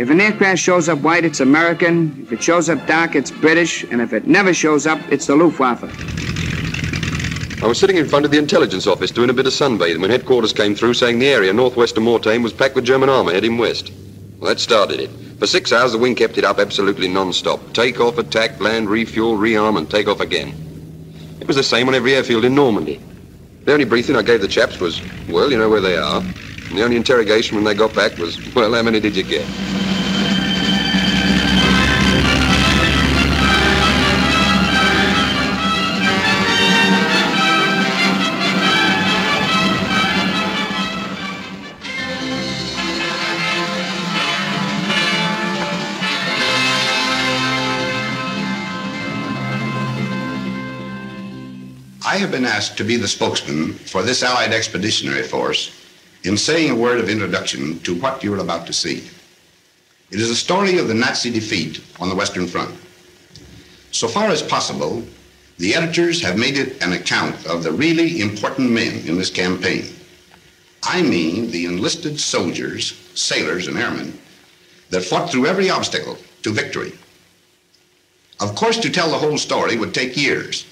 If an aircraft shows up white, it's American. If it shows up dark, it's British. And if it never shows up, it's the Luftwaffe. I was sitting in front of the intelligence office doing a bit of sunbathing when headquarters came through saying the area northwest of Mortain was packed with German armor heading west. Well, that started it. For 6 hours, the wing kept it up absolutely non-stop. Take off, attack, land, refuel, rearm, and take off again. It was the same on every airfield in Normandy. The only briefing I gave the chaps was, well, you know where they are. And the only interrogation when they got back was, well, how many did you get? I have been asked to be the spokesman for this Allied Expeditionary Force in saying a word of introduction to what you are about to see. It is a story of the Nazi defeat on the Western Front. So far as possible, the editors have made it an account of the really important men in this campaign. I mean the enlisted soldiers, sailors, and airmen that fought through every obstacle to victory. Of course, to tell the whole story would take years.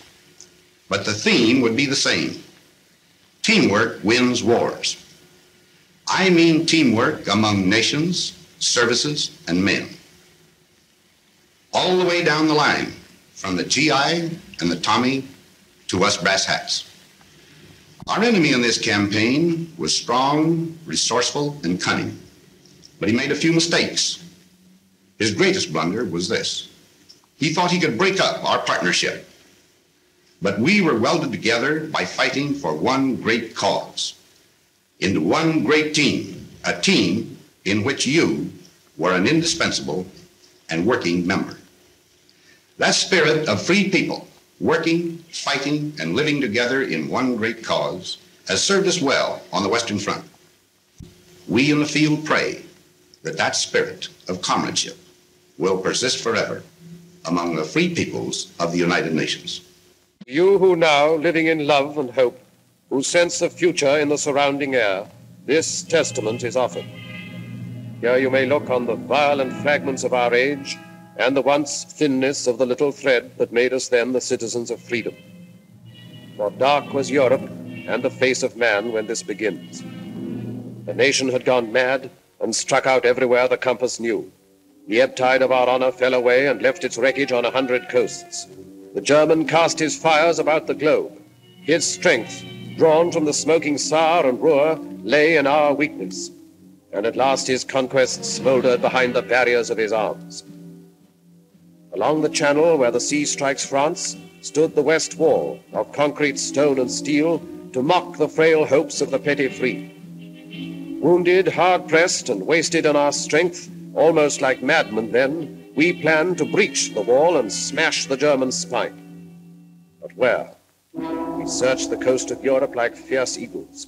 But the theme would be the same. Teamwork wins wars. I mean teamwork among nations, services, and men. All the way down the line, from the GI and the Tommy to us brass hats. Our enemy in this campaign was strong, resourceful, and cunning. But he made a few mistakes. His greatest blunder was this. He thought he could break up our partnership. But we were welded together by fighting for one great cause, into one great team, a team in which you were an indispensable and working member. That spirit of free people, working, fighting, and living together in one great cause, has served us well on the Western Front. We in the field pray that that spirit of comradeship will persist forever among the free peoples of the United Nations. You who now, living in love and hope, who sense the future in the surrounding air, this testament is offered. Here you may look on the violent fragments of our age and the once thinness of the little thread that made us then the citizens of freedom. For dark was Europe and the face of man when this begins. The nation had gone mad and struck out everywhere the compass knew. The ebb tide of our honor fell away and left its wreckage on 100 coasts. The German cast his fires about the globe. His strength, drawn from the smoking Saar and Ruhr, lay in our weakness. And at last his conquests smoldered behind the barriers of his arms. Along the channel where the sea strikes France stood the West Wall of concrete, stone, and steel to mock the frail hopes of the petty free. Wounded, hard-pressed, and wasted on our strength, almost like madmen then, we planned to breach the wall and smash the German spine. But where? We searched the coast of Europe like fierce eagles.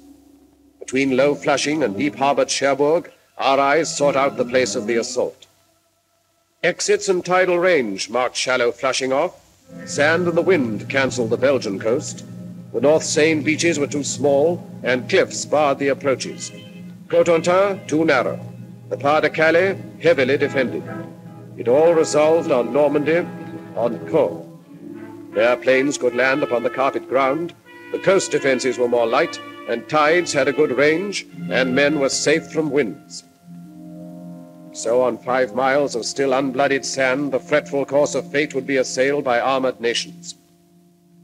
Between low Flushing and deep-harbored Cherbourg, our eyes sought out the place of the assault. Exits and tidal range marked shallow Flushing off. Sand and the wind canceled the Belgian coast. The North Seine beaches were too small, and cliffs barred the approaches. Cotentin, too narrow. The Pas de Calais, heavily defended. It all resolved on Normandy, on Caen. Their planes could land upon the carpet ground, the coast defenses were more light, and tides had a good range, and men were safe from winds. So on 5 miles of still unblooded sand, the fretful course of fate would be assailed by armored nations.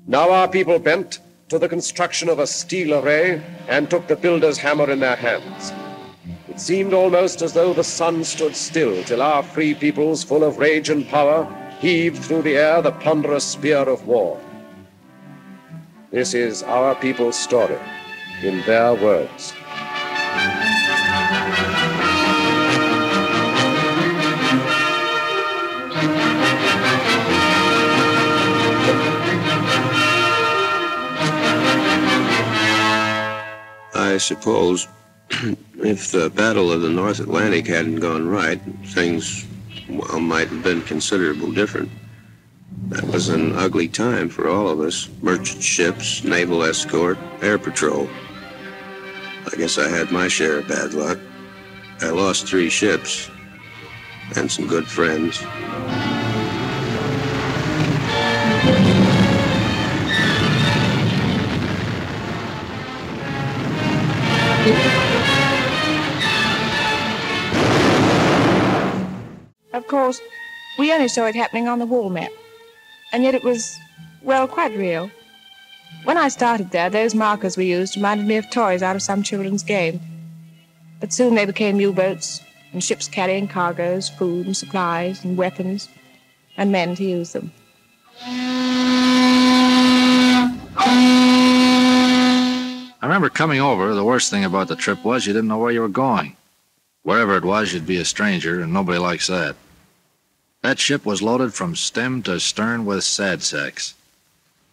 Now our people bent to the construction of a steel array and took the builder's hammer in their hands. It seemed almost as though the sun stood still till our free peoples, full of rage and power, heaved through the air the ponderous spear of war. This is our people's story, in their words. I suppose if the Battle of the North Atlantic hadn't gone right, things, well, might have been considerably different. That was an ugly time for all of us. Merchant ships, naval escort, air patrol. I guess I had my share of bad luck. I lost 3 ships. and some good friends. Of course, we only saw it happening on the wall map, and yet it was, well, quite real. When I started there, those markers we used reminded me of toys out of some children's game. But soon they became U-boats and ships carrying cargoes, food and supplies and weapons, and men to use them. I remember coming over, the worst thing about the trip was you didn't know where you were going. Wherever it was, you'd be a stranger, and nobody likes that. That ship was loaded from stem to stern with sad sacks.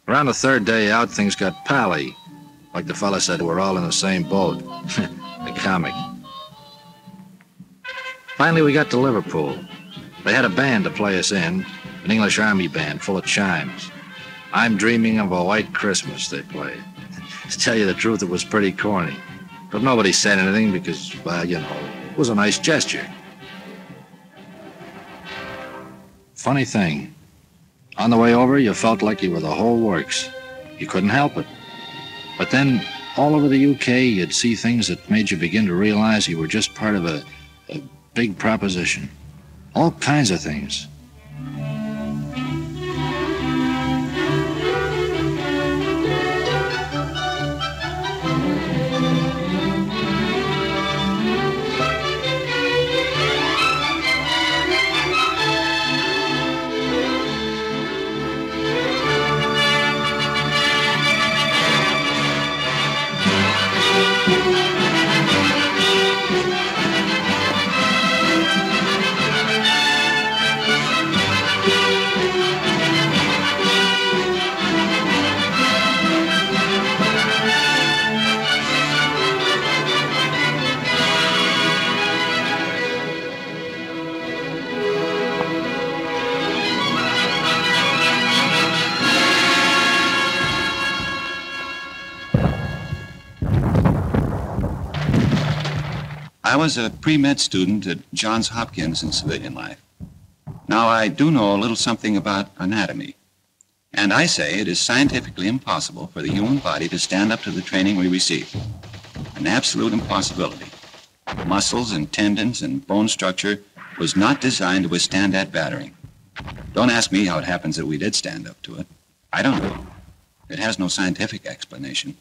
Around the third day out, things got pally. Like the fella said, we're all in the same boat. The comic. Finally, we got to Liverpool. They had a band to play us in, an English army band full of chimes. I'm Dreaming of a White Christmas, they played. To tell you the truth, it was pretty corny. But nobody said anything because, well, you know, it was a nice gesture. Funny thing. On the way over, you felt like you were the whole works. You couldn't help it. But then, all over the UK, you'd see things that made you begin to realize you were just part of a big proposition. All kinds of things. I was a pre-med student at Johns Hopkins in civilian life. Now I do know a little something about anatomy. And I say it is scientifically impossible for the human body to stand up to the training we receive. An absolute impossibility. Muscles and tendons and bone structure was not designed to withstand that battering. Don't ask me how it happens that we did stand up to it. I don't know. It has no scientific explanation.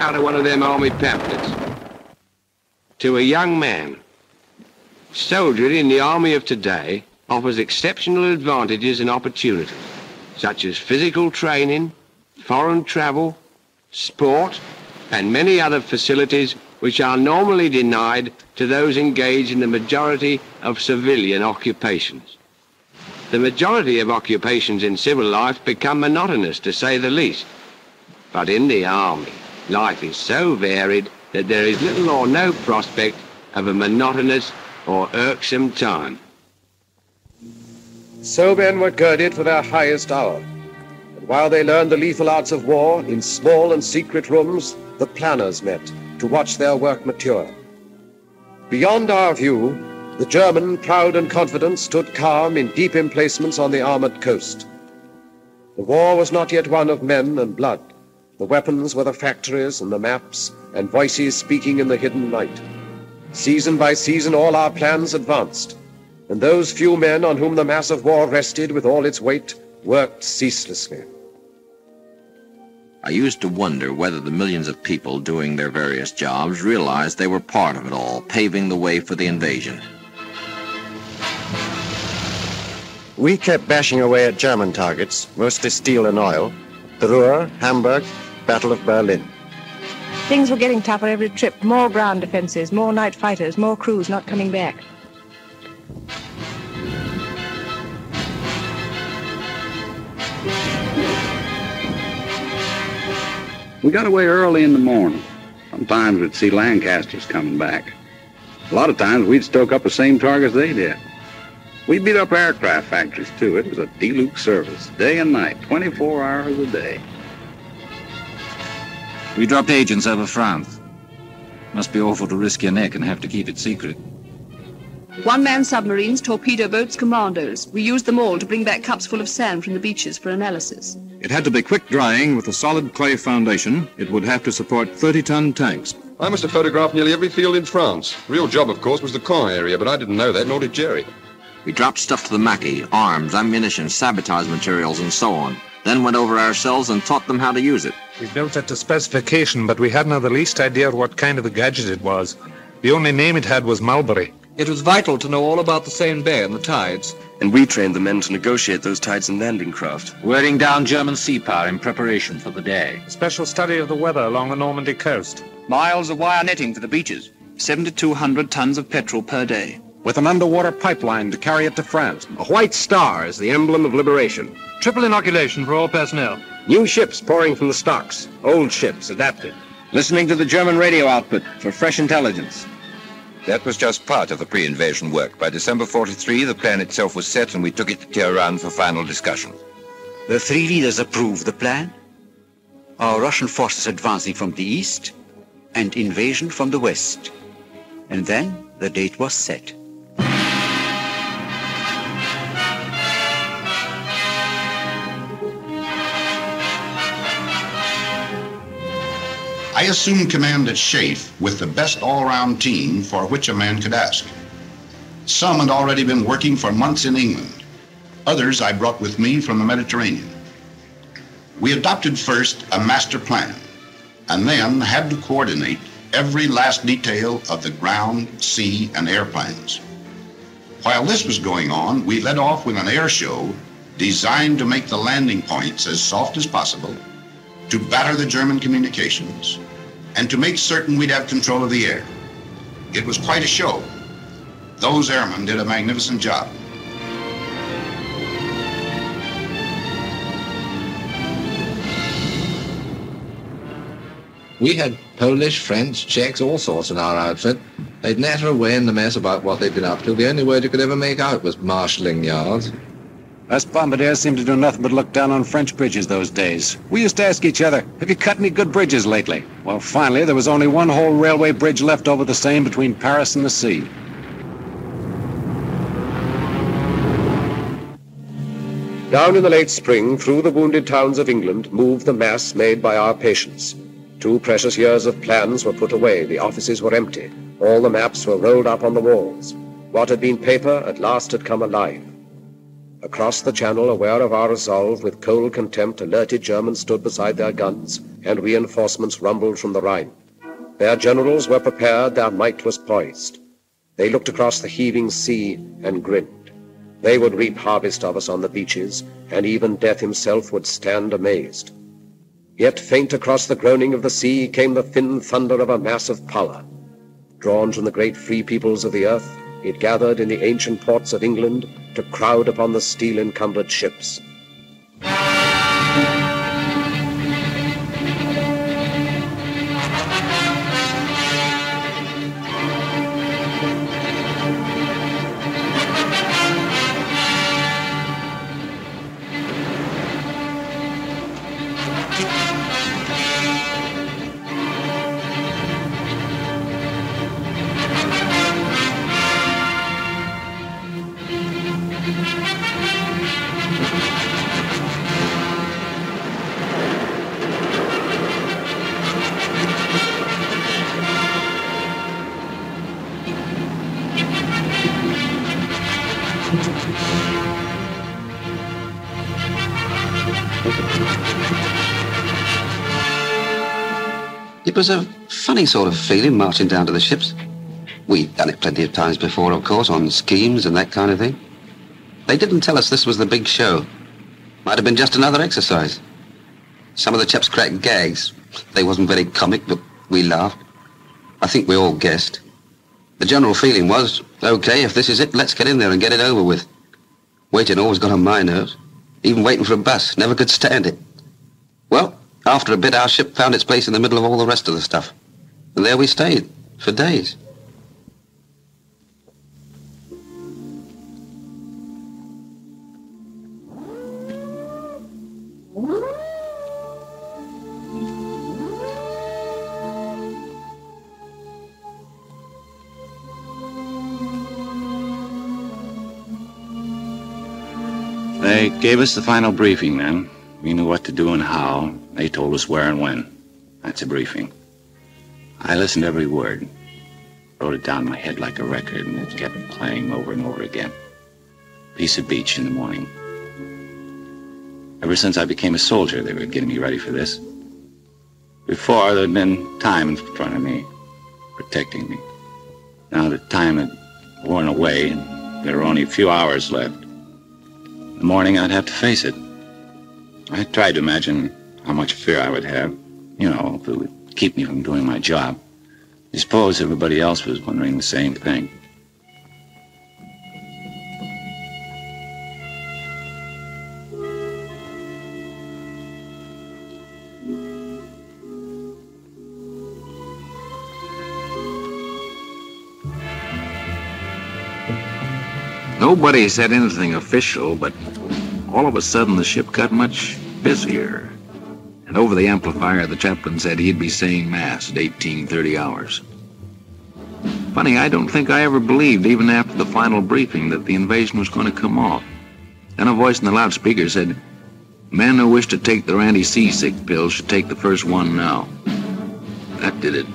Out of one of them army pamphlets. To a young man, soldier in the army of today offers exceptional advantages and opportunities, such as physical training, foreign travel, sport, and many other facilities which are normally denied to those engaged in the majority of civilian occupations. The majority of occupations in civil life become monotonous, to say the least, but in the army, life is so varied that there is little or no prospect of a monotonous or irksome time. So men were girded for their highest hour. And while they learned the lethal arts of war, in small and secret rooms, the planners met to watch their work mature. Beyond our view, the German, proud and confident, stood calm in deep emplacements on the armored coast. The war was not yet one of men and blood. The weapons were the factories and the maps and voices speaking in the hidden night. Season by season, all our plans advanced, and those few men on whom the mass of war rested with all its weight worked ceaselessly. I used to wonder whether the millions of people doing their various jobs realized they were part of it all, paving the way for the invasion. We kept bashing away at German targets, mostly steel and oil. The Ruhr, Hamburg, Battle of Berlin. Things were getting tougher every trip. More ground defenses, more night fighters, more crews not coming back. We got away early in the morning. Sometimes we'd see Lancasters coming back. A lot of times we'd stoke up the same targets they did. We beat up aircraft factories, too. It was a deluxe service, day and night, 24 hours a day. We dropped agents over France. Must be awful to risk your neck and have to keep it secret. One-man submarines, torpedo boats, commandos. We used them all to bring back cups full of sand from the beaches for analysis. It had to be quick drying with a solid clay foundation. It would have to support 30-ton tanks. I must have photographed nearly every field in France. Real job, of course, was the Caen area, but I didn't know that, nor did Jerry. We dropped stuff to the Maquis, arms, ammunition, sabotage materials, and so on. Then went over ourselves and taught them how to use it. We built it to specification, but we hadn't the least idea what kind of a gadget it was. The only name it had was Mulberry. It was vital to know all about the Seine Bay and the tides. And we trained the men to negotiate those tides and landing craft. Wearing down German sea power in preparation for the day. A special study of the weather along the Normandy coast. Miles of wire netting for the beaches. 7,200 tons of petrol per day. With an underwater pipeline to carry it to France. A white star is the emblem of liberation. Triple inoculation for all personnel. New ships pouring from the stocks. Old ships adapted. Listening to the German radio output for fresh intelligence. That was just part of the pre-invasion work. By December 43, the plan itself was set, and we took it to Tehran for final discussion. The three leaders approved the plan. Our Russian forces advancing from the east, and invasion from the west. And then the date was set. I assumed command at SHAEF with the best all-round team for which a man could ask. Some had already been working for months in England. Others I brought with me from the Mediterranean. We adopted first a master plan, and then had to coordinate every last detail of the ground, sea, and air plans. While this was going on, we led off with an air show designed to make the landing points as soft as possible, to batter the German communications, and to make certain we'd have control of the air. It was quite a show. Those airmen did a magnificent job. We had Polish, French, Czechs, all sorts in our outfit. They'd natter away in the mess about what they'd been up to. The only word you could ever make out was marshalling yards. Us bombardiers seemed to do nothing but look down on French bridges those days. We used to ask each other, have you cut any good bridges lately? Well, finally, there was only one whole railway bridge left over the Seine between Paris and the sea. Down in the late spring, through the wounded towns of England, moved the mass made by our patience. 2 precious years of plans were put away, the offices were empty, all the maps were rolled up on the walls. What had been paper at last had come alive. Across the channel, aware of our resolve, with cold contempt, alerted Germans stood beside their guns, and reinforcements rumbled from the Rhine. Their generals were prepared, their might was poised. They looked across the heaving sea and grinned. They would reap harvest of us on the beaches, and even death himself would stand amazed. Yet faint across the groaning of the sea came the thin thunder of a mass of power. Drawn from the great free peoples of the earth, it gathered in the ancient ports of England to crowd upon the steel-encumbered ships. It was a funny sort of feeling marching down to the ships. We'd done it plenty of times before, of course, on schemes and that kind of thing. They didn't tell us this was the big show. Might have been just another exercise. Some of the chaps cracked gags. They wasn't very comic, but we laughed. I think we all guessed. The general feeling was, okay, if this is it, let's get in there and get it over with. Waiting always got on my nerves. Even waiting for a bus, never could stand it. Well, after a bit, our ship found its place in the middle of all the rest of the stuff. And there we stayed, for days. They gave us the final briefing then. We knew what to do and how. They told us where and when. That's a briefing. I listened to every word. Wrote it down in my head like a record, and it kept playing over and over again. Piece of beach in the morning. Ever since I became a soldier, they were getting me ready for this. Before, there had been time in front of me, protecting me. Now the time had worn away, and there were only a few hours left. In the morning, I'd have to face it. I tried to imagine how much fear I would have, you know, if it would keep me from doing my job. I suppose everybody else was wondering the same thing. Nobody said anything official, but all of a sudden the ship got much busier. And over the amplifier, the chaplain said he'd be saying mass at 18:30 hours. Funny, I don't think I ever believed, even after the final briefing, that the invasion was going to come off. Then a voice in the loudspeaker said, "Men who wish to take their anti-seasick pills should take the first one now." That did it.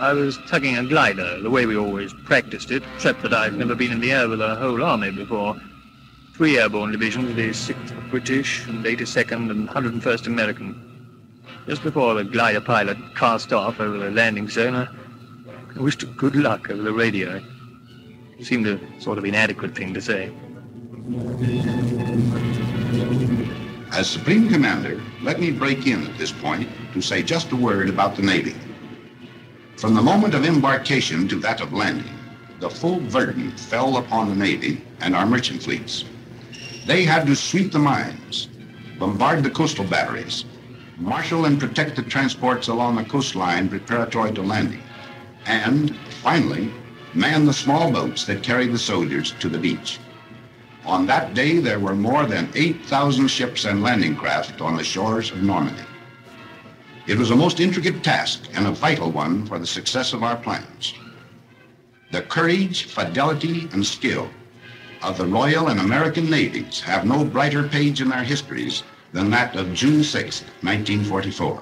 I was tugging a glider, the way we always practiced it, except that I've never been in the air with a whole army before. 3 airborne divisions, the 6th British and 82nd and 101st American. Just before the glider pilot cast off over the landing zone, I wished him good luck over the radio. It seemed a sort of inadequate thing to say. As Supreme Commander, let me break in at this point to say just a word about the Navy. From the moment of embarkation to that of landing, the full burden fell upon the Navy and our merchant fleets. They had to sweep the mines, bombard the coastal batteries, marshal and protect the transports along the coastline preparatory to landing, and, finally, man the small boats that carried the soldiers to the beach. On that day, there were more than 8,000 ships and landing craft on the shores of Normandy. It was a most intricate task and a vital one for the success of our plans. The courage, fidelity, and skill of the Royal and American Navies have no brighter page in their histories than that of June 6, 1944.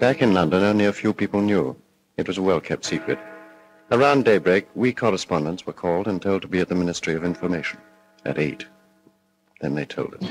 Back in London, only a few people knew. It was a well-kept secret. Around daybreak, we correspondents were called and told to be at the Ministry of Information at 8. Then they told us.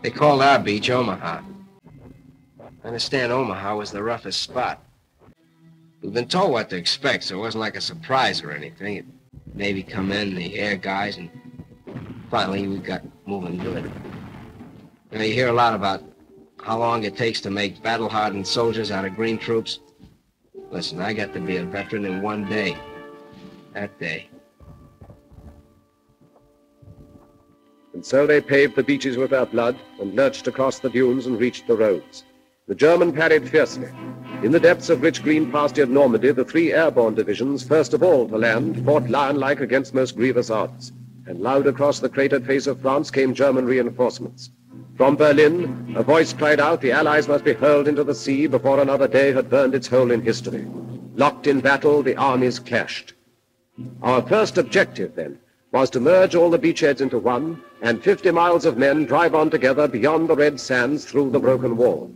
They called our beach Omaha. I understand Omaha was the roughest spot. We've been told what to expect, so it wasn't like a surprise or anything. It maybe come in, the air guys, and finally we got moving good. You know, you hear a lot about how long it takes to make battle-hardened soldiers out of green troops. Listen, I got to be a veteran in one day. That day. And so they paved the beaches with their blood and lurched across the dunes and reached the roads. The German parried fiercely. In the depths of rich green pastured Normandy, the three airborne divisions, first of all to land, fought lion-like against most grievous odds. And loud across the cratered face of France came German reinforcements. From Berlin, a voice cried out the Allies must be hurled into the sea before another day had burned its hole in history. Locked in battle, the armies clashed. Our first objective, then, was to merge all the beachheads into one, and 50 miles of men drive on together beyond the red sands through the broken wall.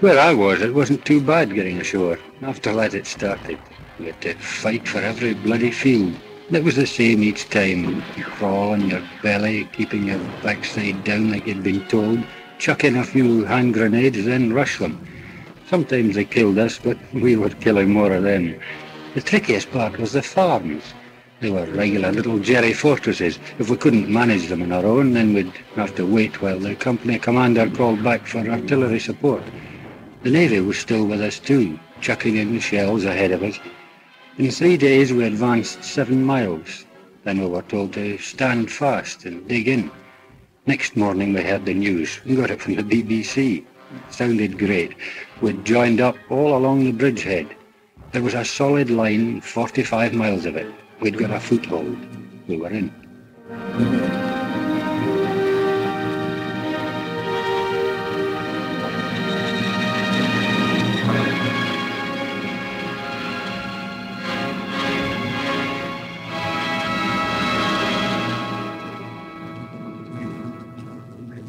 Where I was, it wasn't too bad getting ashore. After that it started. We had to fight for every bloody field. It was the same each time. You crawl on your belly, keeping your backside down like you'd been told, chuck in a few hand grenades, then rush them. Sometimes they killed us, but we were killing more of them. The trickiest part was the farms. They were regular little jerry fortresses. If we couldn't manage them on our own, then we'd have to wait while the company commander called back for artillery support. The Navy was still with us too, chucking in shells ahead of us. In 3 days we advanced 7 miles. Then we were told to stand fast and dig in. Next morning we heard the news. We got it from the BBC. It sounded great. We'd joined up all along the bridgehead. There was a solid line, 45 miles of it. We'd got a foothold. We were in.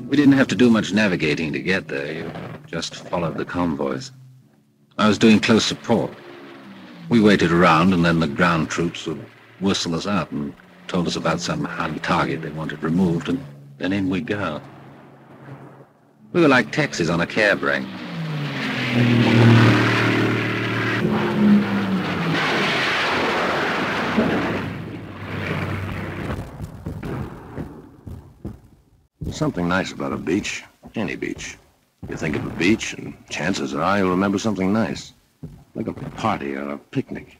We didn't have to do much navigating to get there. You just followed the convoys. I was doing close support. We waited around, and then the ground troops would whistle us out and told us about some hard target they wanted removed, and then in we go. We were like taxis on a cab rank. Something nice about a beach, any beach. You think of a beach and chances are you'll remember something nice. Like a party or a picnic.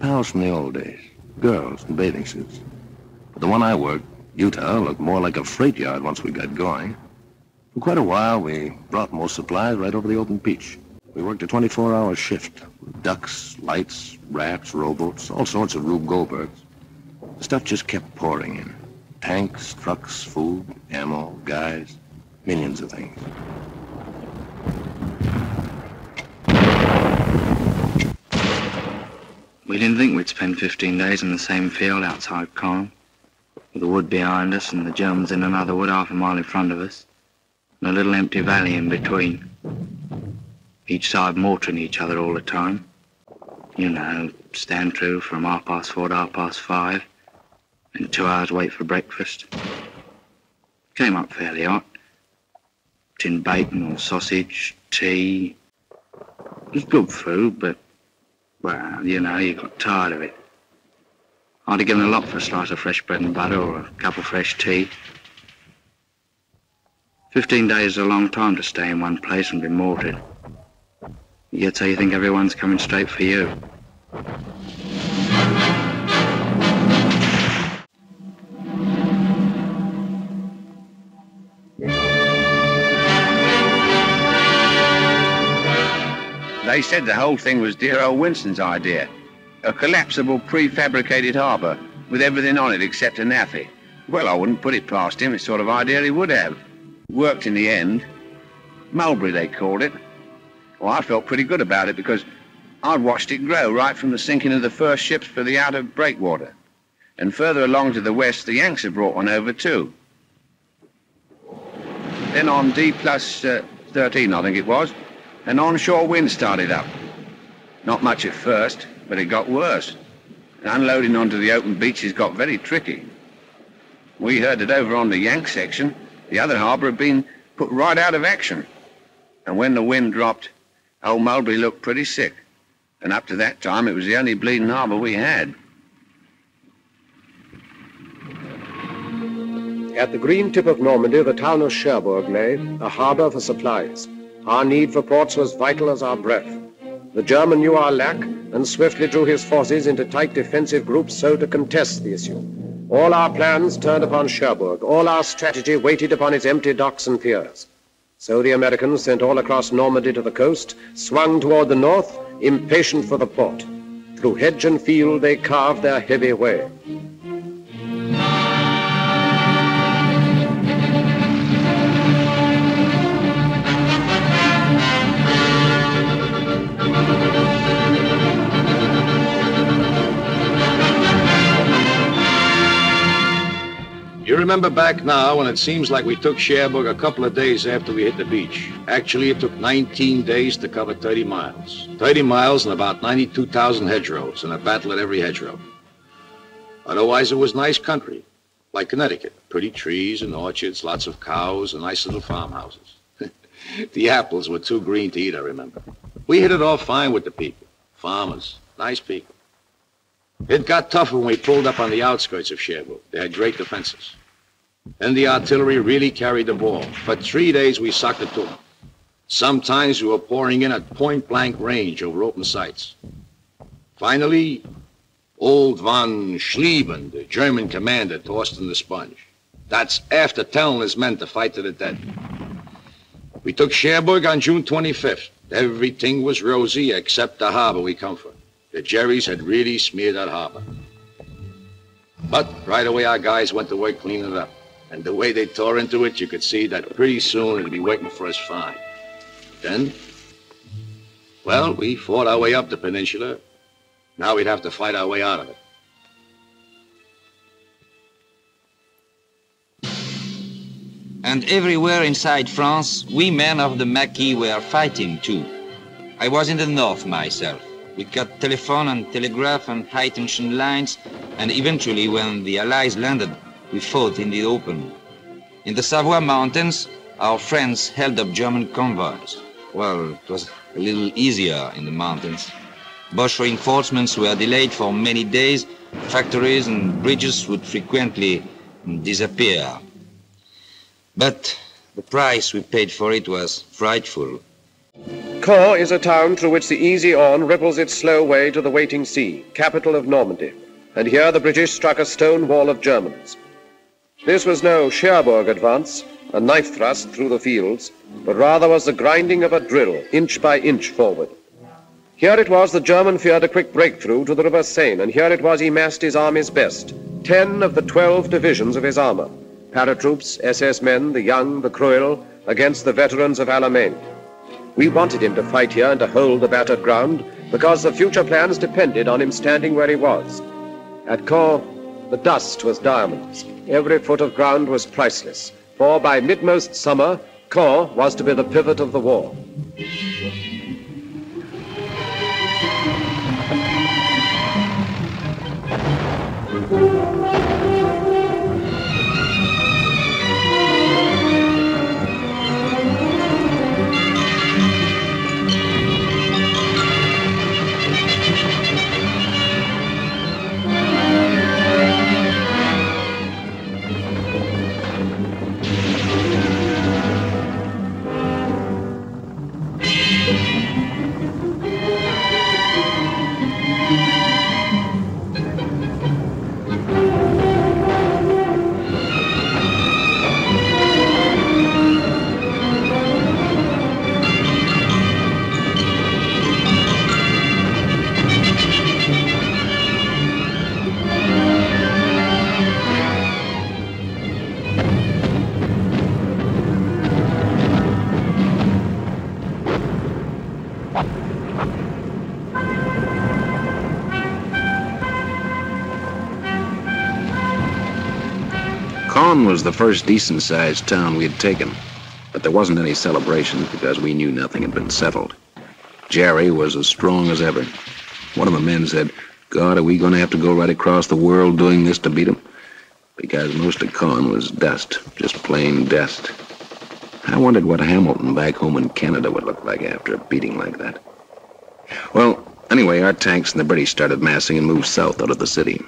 Pals from the old days, girls in bathing suits. But the one I worked, Utah, looked more like a freight yard once we got going. For quite a while we brought most supplies right over the open beach. We worked a 24-hour shift with ducks, lights, rafts, rowboats, all sorts of Rube Goldbergs. The stuff just kept pouring in. Tanks, trucks, food, ammo, guys, millions of things. We didn't think we'd spend 15 days in the same field outside Caen, with the wood behind us and the Germans in another wood half a mile in front of us, and a little empty valley in between. Each side mortaring each other all the time. You know, stand true from 4:30 to 5:30, and 2 hours wait for breakfast. Came up fairly hot. Tin bacon or sausage, tea. It was good food, but, well, you know, you got tired of it. I'd have given a lot for a slice of fresh bread and butter or a cup of fresh tea. 15 days is a long time to stay in one place and be mortared. Yet so you think everyone's coming straight for you. They said the whole thing was dear old Winston's idea. A collapsible prefabricated harbour with everything on it except a naffy. Well, I wouldn't put it past him. It's the sort of idea he would have. Worked in the end. Mulberry, they called it. Well, I felt pretty good about it because I'd watched it grow right from the sinking of the first ships for the outer breakwater. And further along to the west, the Yanks had brought one over too. Then on D plus 13, I think it was, an onshore wind started up. Not much at first, but it got worse. And unloading onto the open beaches got very tricky. We heard that over on the Yank section, the other harbour had been put right out of action. And when the wind dropped, old Mulberry looked pretty sick, and up to that time it was the only bleeding harbour we had. At the green tip of Normandy, the town of Cherbourg lay, a harbour for supplies. Our need for ports was vital as our breath. The German knew our lack and swiftly drew his forces into tight defensive groups so to contest the issue. All our plans turned upon Cherbourg, all our strategy waited upon its empty docks and piers. So the Americans, sent all across Normandy to the coast, swung toward the north, impatient for the port. Through hedge and field, they carved their heavy way. You remember back now when it seems like we took Cherbourg a couple of days after we hit the beach. Actually, it took 19 days to cover 30 miles. 30 miles and about 92,000 hedgerows, and a battle at every hedgerow. Otherwise, it was nice country, like Connecticut. Pretty trees and orchards, lots of cows, and nice little farmhouses. The apples were too green to eat, I remember. We hit it off fine with the people. Farmers, nice people. It got tougher when we pulled up on the outskirts of Cherbourg. They had great defenses. Then the artillery really carried the ball. For 3 days, we sucked it to them. Sometimes we were pouring in at point-blank range over open sights. Finally, old von Schlieben, the German commander, tossed in the sponge. That's after telling his men to fight to the death. We took Cherbourg on June 25th. Everything was rosy except the harbor we come from. The Jerrys had really smeared that harbor. But right away, our guys went to work cleaning it up. And the way they tore into it, you could see that pretty soon it'd be working for us fine. Then, well, we fought our way up the peninsula. Now we'd have to fight our way out of it. And everywhere inside France, we men of the Maquis were fighting too. I was in the north myself. We cut telephone and telegraph and high-tension lines, and eventually, when the Allies landed, we fought in the open. In the Savoie mountains, our friends held up German convoys. Well, it was a little easier in the mountains. Bosch reinforcements were delayed for many days. Factories and bridges would frequently disappear. But the price we paid for it was frightful. Caen is a town through which the easy Orne ripples its slow way to the waiting sea, capital of Normandy, and here the British struck a stone wall of Germans. This was no Cherbourg advance, a knife thrust through the fields, but rather was the grinding of a drill, inch by inch forward. Here it was the German feared a quick breakthrough to the river Seine, and here it was he massed his army's best, 10 of the 12 divisions of his armour, paratroops, SS men, the young, the cruel, against the veterans of Alamein. We wanted him to fight here and to hold the battered ground, because the future plans depended on him standing where he was. At Caen, the dust was diamonds. Every foot of ground was priceless, for by mid-most summer, Caen was to be the pivot of the war. Caen was the first decent-sized town we had taken, but there wasn't any celebration because we knew nothing had been settled. Jerry was as strong as ever. One of the men said, "God, are we going to have to go right across the world doing this to beat 'em?" Because most of Caen was dust, just plain dust. I wondered what Hamilton back home in Canada would look like after a beating like that. Well, anyway, our tanks and the British started massing and moved south out of the city.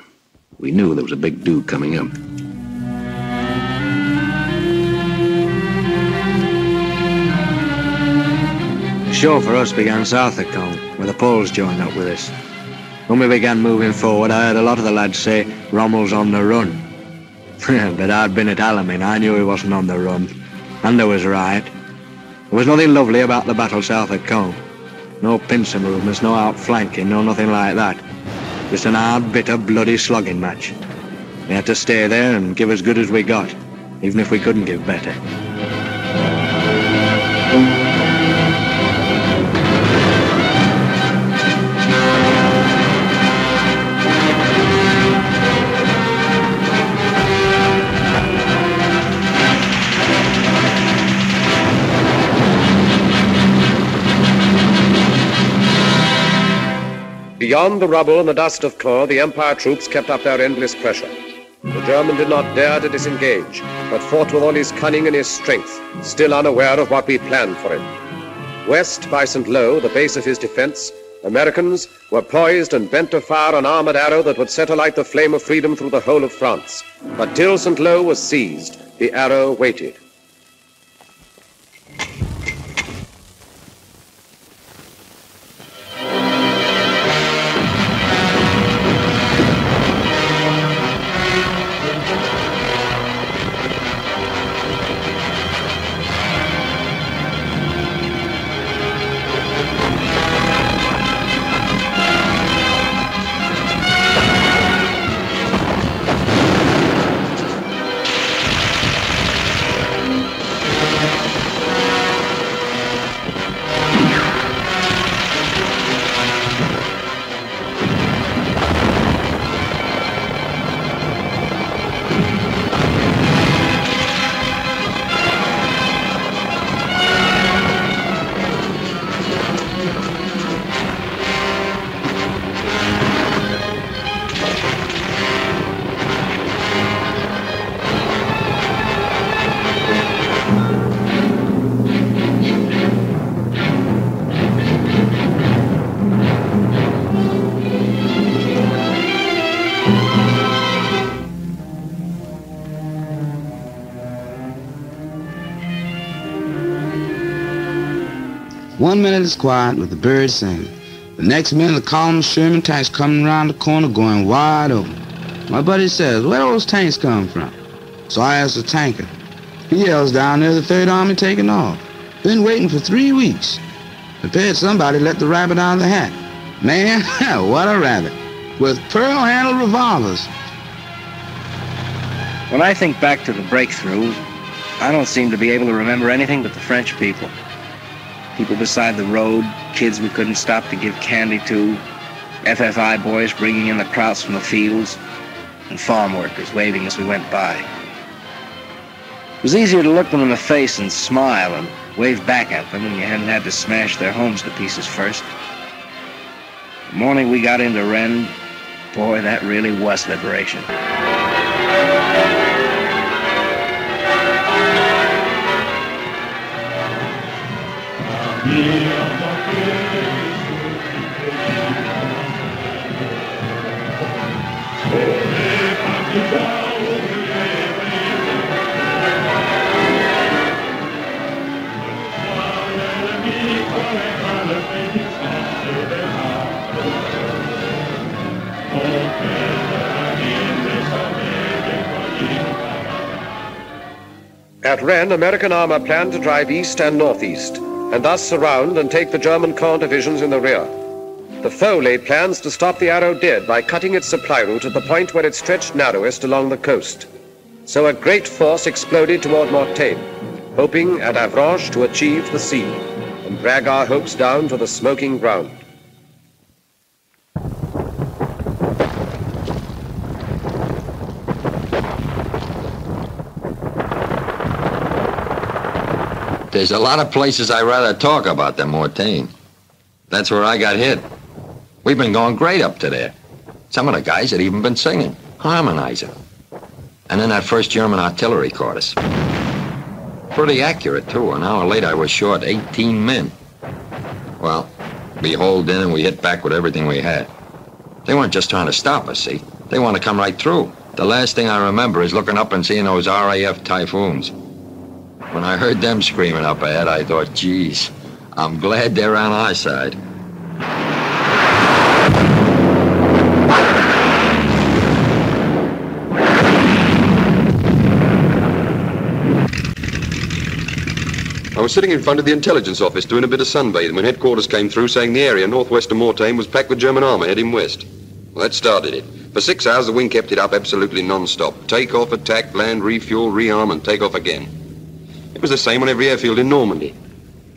We knew there was a big do coming up. The show for us began south of Caen, where the Poles joined up with us. When we began moving forward, I heard a lot of the lads say, "Rommel's on the run." But I'd been at Alamein, I knew he wasn't on the run. And I was right. There was nothing lovely about the battle south of Caen. No pincer movements, no outflanking, no nothing like that. Just an hard, bitter, bloody slogging match. We had to stay there and give as good as we got, even if we couldn't give better. Beyond the rubble and the dust of Caen, the Empire troops kept up their endless pressure. The German did not dare to disengage, but fought with all his cunning and his strength, still unaware of what we planned for him. West by Saint-Lô, the base of his defense, Americans were poised and bent to fire an armored arrow that would set alight the flame of freedom through the whole of France. But till Saint-Lô was seized, the arrow waited. One minute it's quiet with the birds singing. The next minute the column of Sherman tanks coming around the corner going wide open. My buddy says, "Where do those tanks come from?" So I ask the tanker. He yells, "Down there's the Third Army taking off. Been waiting for 3 weeks." I bet somebody let the rabbit out of the hat. Man, what a rabbit. With pearl-handled revolvers. When I think back to the breakthrough, I don't seem to be able to remember anything but the French people. people beside the road, kids we couldn't stop to give candy to, FFI boys bringing in the crops from the fields, and farm workers waving as we went by. It was easier to look them in the face and smile and wave back at them when you hadn't had to smash their homes to pieces first. The morning we got into Rennes, boy, that really was liberation. At Rennes, American armor planned to drive east and northeast, and thus surround and take the German Caen divisions in the rear. The foe laid plans to stop the arrow dead by cutting its supply route at the point where it stretched narrowest along the coast. So a great force exploded toward Mortain, hoping at Avranches to achieve the sea and drag our hopes down to the smoking ground. There's a lot of places I'd rather talk about than Mortain. That's where I got hit. We've been going great up to there. Some of the guys had even been singing, harmonizing. And then that first German artillery caught us. Pretty accurate, too. An hour later, I was short 18 men. Well, we holed in and we hit back with everything we had. They weren't just trying to stop us, see? They wanted to come right through. The last thing I remember is looking up and seeing those RAF Typhoons. When I heard them screaming up ahead, I thought, geez, I'm glad they're on our side. I was sitting in front of the intelligence office doing a bit of sunbathing when headquarters came through saying the area northwest of Mortain was packed with German armor heading west. Well, that started it. For 6 hours, the wing kept it up absolutely non-stop. Take off, attack, land, refuel, rearm, and take off again. It was the same on every airfield in Normandy.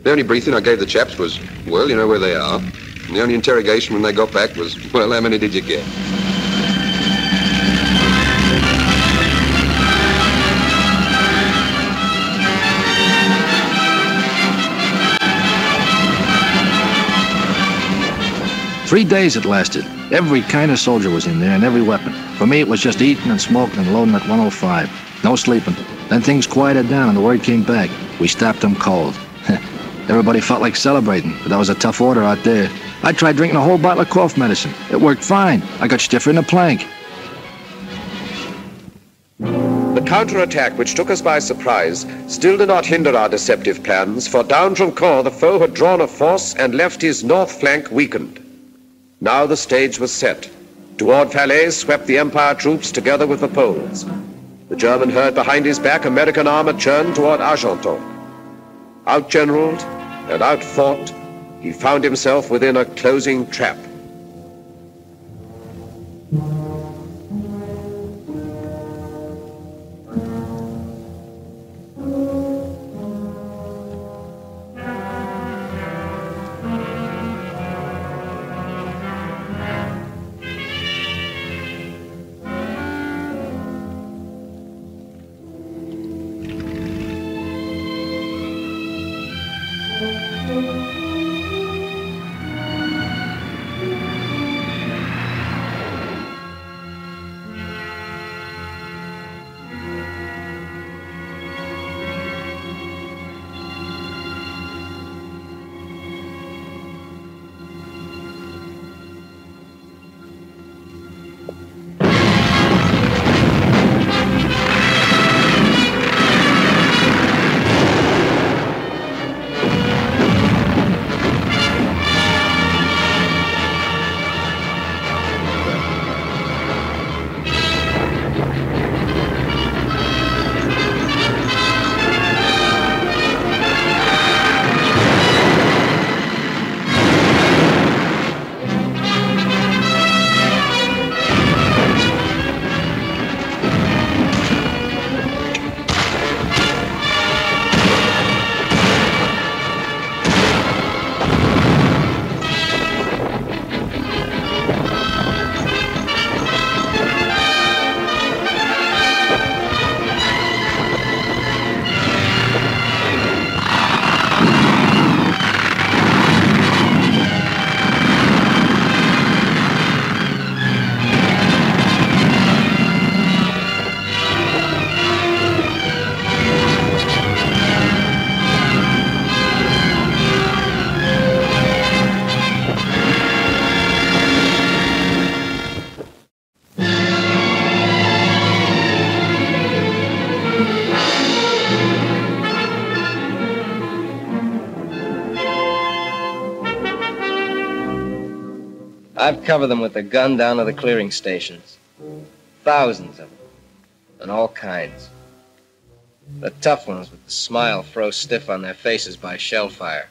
The only briefing I gave the chaps was, well, you know where they are. And the only interrogation when they got back was, well, how many did you get?3 days it lasted. Every kind of soldier was in there and every weapon. For me, it was just eating and smoking and loading at 105. No sleeping. Then things quieted down and the word came back. We stopped them cold. Everybody felt like celebrating, but that was a tough order out there. I tried drinking a whole bottle of cough medicine. It worked fine. I got stiffer in a plank. The counterattack, which took us by surprise, still did not hinder our deceptive plans, for down from Caen the foe had drawn a force and left his north flank weakened. Now the stage was set. Toward Falaise swept the Empire troops together with the Poles. The German heard behind his back American armor churn toward Argenton. Outgeneraled and outfought, he found himself within a closing trap. I've covered them with the gun down to the clearing stations. Thousands of them. And all kinds. The tough ones with the smile froze stiff on their faces by shell fire.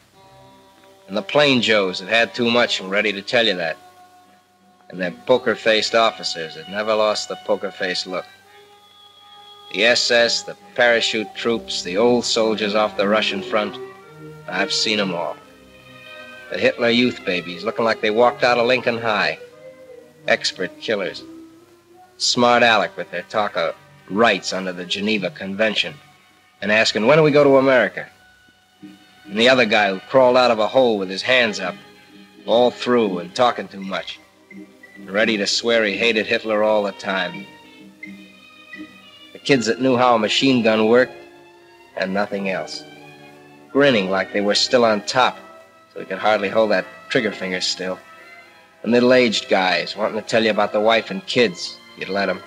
And the plain Joes that had too much and ready to tell you that. And their poker-faced officers that never lost the poker-faced look. The SS, the parachute troops, the old soldiers off the Russian front. I've seen them all. The Hitler Youth babies looking like they walked out of Lincoln High. Expert killers. Smart Alec with their talk of rights under the Geneva Convention. And asking, when do we go to America? And the other guy who crawled out of a hole with his hands up. All through and talking too much. Ready to swear he hated Hitler all the time. The kids that knew how a machine gun worked and nothing else. Grinning like they were still on top, so he could hardly hold that trigger finger still. The middle-aged guys wanting to tell you about the wife and kids, you'd let them.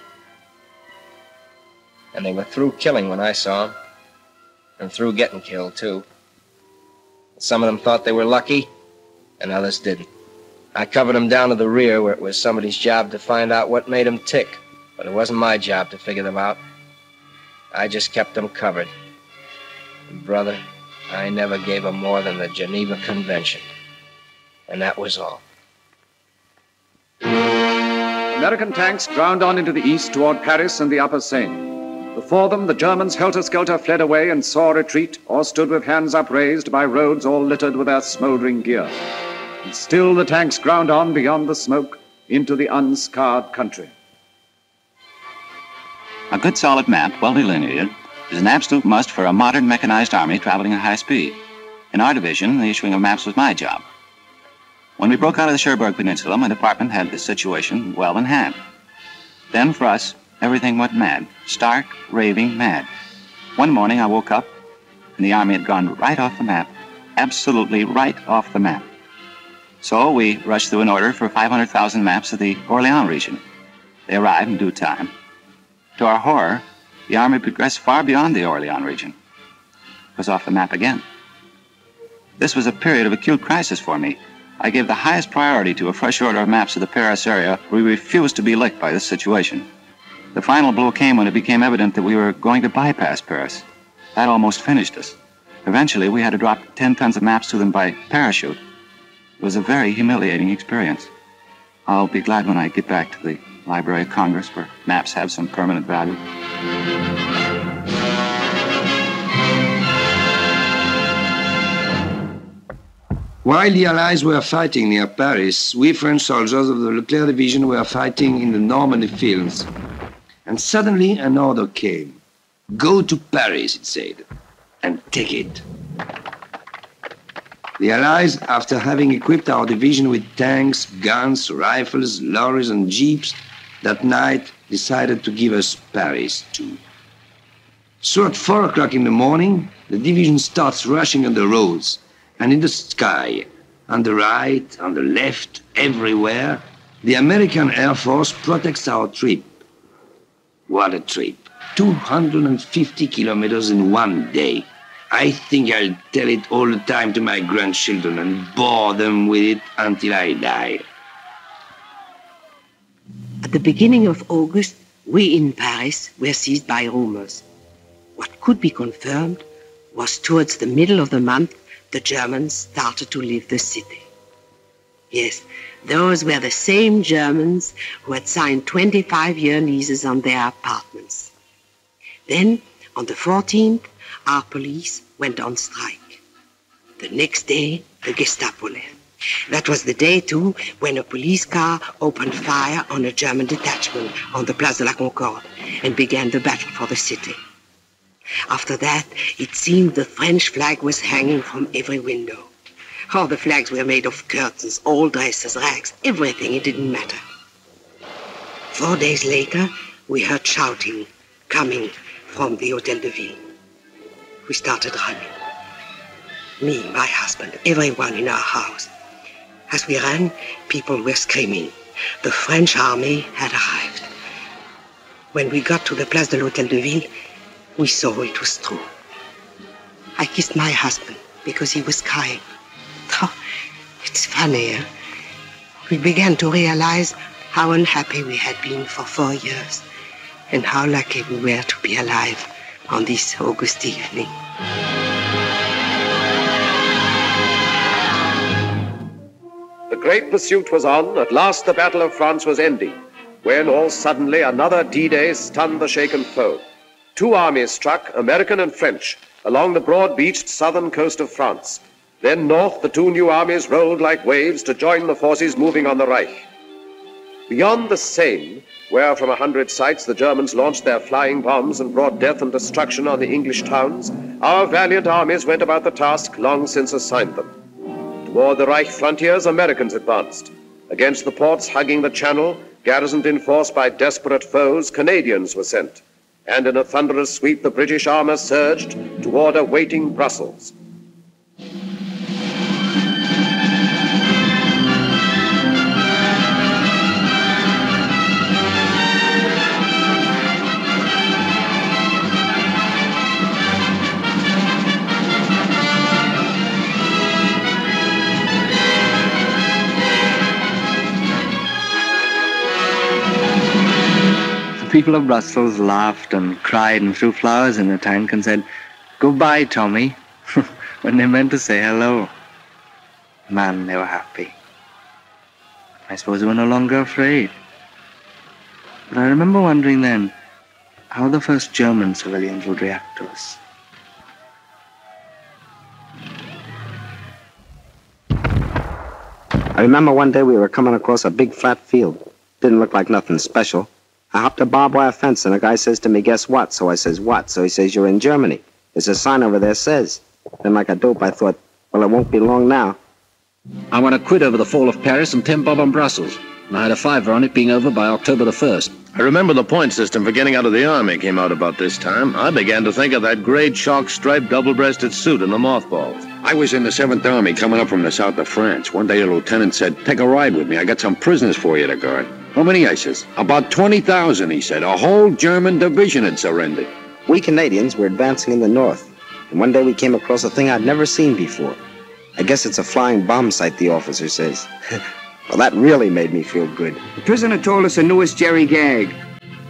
And they were through killing when I saw them, and through getting killed, too. Some of them thought they were lucky, and others didn't. I covered them down to the rear where it was somebody's job to find out what made them tick, but it wasn't my job to figure them out. I just kept them covered. And brother, I never gave them more than the Geneva Convention. And that was all. American tanks ground on into the east toward Paris and the upper Seine. Before them, the Germans helter-skelter fled away in sore retreat or stood with hands upraised by roads all littered with their smoldering gear. And still the tanks ground on beyond the smoke into the unscarred country. A good solid map, well delineated, is an absolute must for a modern mechanized army traveling at high speed. In our division, the issuing of maps was my job. When we broke out of the Cherbourg Peninsula, my department had the situation well in hand. Then, for us, everything went mad, stark, raving mad. One morning, I woke up, and the army had gone right off the map, absolutely right off the map. So we rushed through an order for 500,000 maps of the Orléans region. They arrived in due time. To our horror, the army progressed far beyond the Orléans region. It was off the map again. This was a period of acute crisis for me. I gave the highest priority to a fresh order of maps of the Paris area. We refused to be licked by this situation. The final blow came when it became evident that we were going to bypass Paris. That almost finished us. Eventually, we had to drop 10 tons of maps to them by parachute. It was a very humiliating experience. I'll be glad when I get back to the Library of Congress, where maps have some permanent value. While the Allies were fighting near Paris, we French soldiers of the Leclerc Division were fighting in the Normandy fields. And suddenly an order came. Go to Paris, it said, and take it. The Allies, after having equipped our division with tanks, guns, rifles, lorries, and jeeps, that night decided to give us Paris, too. So at 4 o'clock in the morning, the division starts rushing on the roads and in the sky, on the right, on the left, everywhere. The American Air Force protects our trip. What a trip. 250 kilometers in one day. I think I'll tell it all the time to my grandchildren and bore them with it until I die. At the beginning of August, we in Paris were seized by rumors. What could be confirmed was towards the middle of the month, the Germans started to leave the city. Yes, those were the same Germans who had signed 25-year leases on their apartments. Then, on the 14th, our police went on strike. The next day, the Gestapo left. That was the day, too, when a police car opened fire on a German detachment on the Place de la Concorde and began the battle for the city. After that, it seemed the French flag was hanging from every window. All the flags were made of curtains, old dresses, rags, everything, it didn't matter. 4 days later, we heard shouting coming from the Hôtel de Ville. We started running. Me, my husband, everyone in our house. As we ran, people were screaming. The French army had arrived. When we got to the Place de l'Hôtel de Ville, we saw it was true. I kissed my husband because he was crying. Oh, it's funny, eh? we began to realize how unhappy we had been for 4 years and how lucky we were to be alive on this August evening. The great pursuit was on. At last the Battle of France was ending, when all suddenly another D-Day stunned the shaken foe. Two armies struck, American and French, along the broad-beached southern coast of France. Then north, the two new armies rolled like waves to join the forces moving on the Reich. Beyond the Seine, where from 100 sites the Germans launched their flying bombs and brought death and destruction on the English towns, our valiant armies went about the task long since assigned them. Toward the Reich frontiers, Americans advanced. Against the ports hugging the Channel, garrisoned in force by desperate foes, Canadians were sent. And in a thunderous sweep, the British armour surged toward a waiting Brussels. People of Brussels laughed and cried and threw flowers in the tank and said, "Goodbye, Tommy," when they meant to say hello. Man, they were happy. I suppose they were no longer afraid. But I remember wondering then how the first German civilians would react to us. I remember one day we were coming across a big flat field. Didn't look like nothing special. I hopped a barbed wire fence, and a guy says to me, "Guess what?" So I says, "What?" So he says, "You're in Germany. There's a sign over there says." Then like a dope, I thought, well, it won't be long now. I won a quid over the fall of Paris and 10 bob on Brussels, and I had a fiver on it being over by October the 1st. I remember the point system for getting out of the army came out about this time. I began to think of that gray chalk-striped double-breasted suit in the mothballs. I was in the 7th Army coming up from the south of France. One day a lieutenant said, "Take a ride with me. I got some prisoners for you to guard." "How many?" I says. "About 20,000, he said. "A whole German division had surrendered." We Canadians were advancing in the north, and one day we came across a thing I'd never seen before. "I guess it's a flying bomb sight," the officer says. Well, that really made me feel good. The prisoner told us the newest Jerry gag.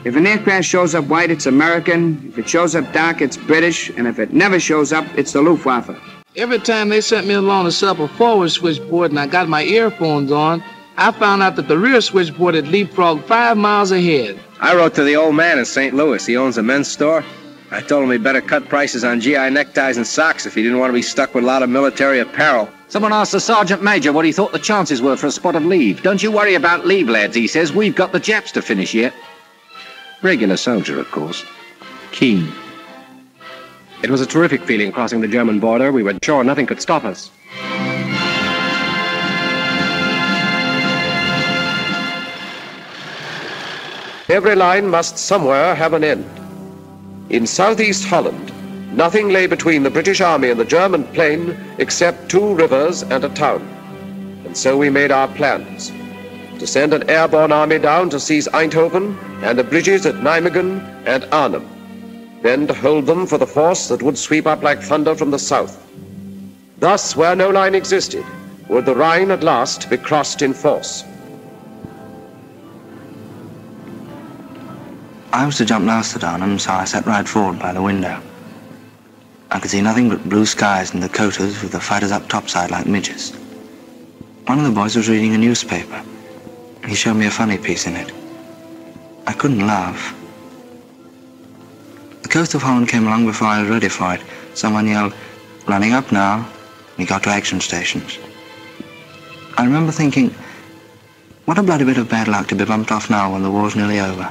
If an aircraft shows up white, it's American. If it shows up dark, it's British. And if it never shows up, it's the Luftwaffe. Every time they sent me along to set up a forward switchboard and I got my earphones on, I found out that the rear switchboard had leapfrogged 5 miles ahead. I wrote to the old man in St. Louis. He owns a men's store. I told him he'd better cut prices on GI neckties and socks if he didn't want to be stuck with a lot of military apparel. Someone asked the sergeant major what he thought the chances were for a spot of leave. "Don't you worry about leave, lads," he says. "We've got the Japs to finish yet." Regular soldier, of course. Keen. It was a terrific feeling crossing the German border. We were sure nothing could stop us. Every line must somewhere have an end. In southeast Holland, nothing lay between the British Army and the German plain except 2 rivers and a town. And so we made our plans. To send an airborne army down to seize Eindhoven and the bridges at Nijmegen and Arnhem. Then to hold them for the force that would sweep up like thunder from the south. Thus, where no line existed, would the Rhine at last be crossed in force. I was to jump last at Arnhem, so I sat right forward by the window. I could see nothing but blue skies and Dakotas with the fighters up topside like midges. One of the boys was reading a newspaper. He showed me a funny piece in it. I couldn't laugh. The coast of Holland came along before I was ready for it. Someone yelled, "Running up now," and he got to action stations. I remember thinking, what a bloody bit of bad luck to be bumped off now when the war's nearly over.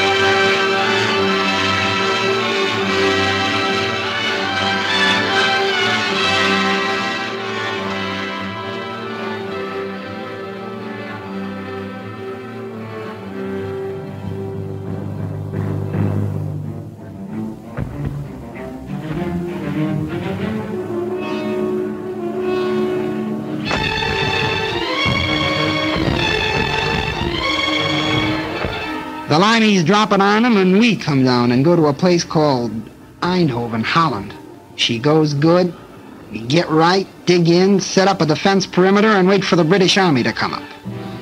The lines drop at Arnhem, and we come down and go to a place called Eindhoven, Holland. She goes good, get right, dig in, set up a defense perimeter, and wait for the British Army to come up.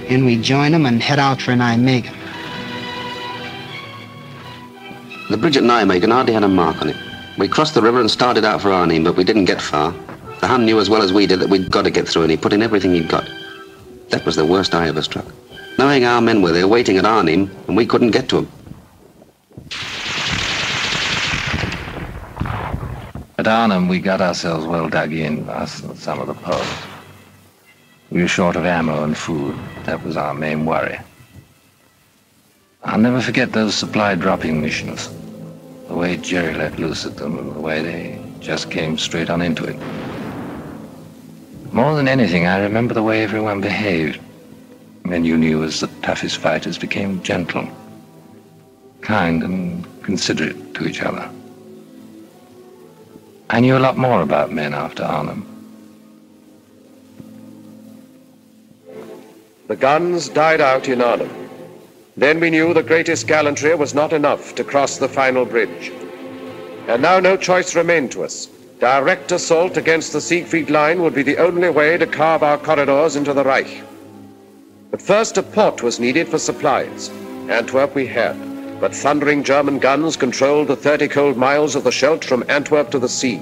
And we join them and head out for Nijmegen. The bridge at Nijmegen hardly had a mark on it. We crossed the river and started out for Arnhem, but we didn't get far. The Hun knew as well as we did that we'd got to get through, and he put in everything he'd got. That was the worst I ever struck. Knowing our men were there waiting at Arnhem, and we couldn't get to them. At Arnhem, we got ourselves well dug in, us and some of the Poles. We were short of ammo and food. That was our main worry. I'll never forget those supply dropping missions. The way Jerry let loose at them and the way they just came straight on into it. More than anything, I remember the way everyone behaved. Men you knew as the toughest fighters became gentle, kind and considerate to each other. I knew a lot more about men after Arnhem. The guns died out in Arnhem. Then we knew the greatest gallantry was not enough to cross the final bridge. And now no choice remained to us. Direct assault against the Siegfried Line would be the only way to carve our corridors into the Reich. But first a port was needed for supplies. Antwerp we had, but thundering German guns controlled the 30 cold miles of the Scheldt from Antwerp to the sea.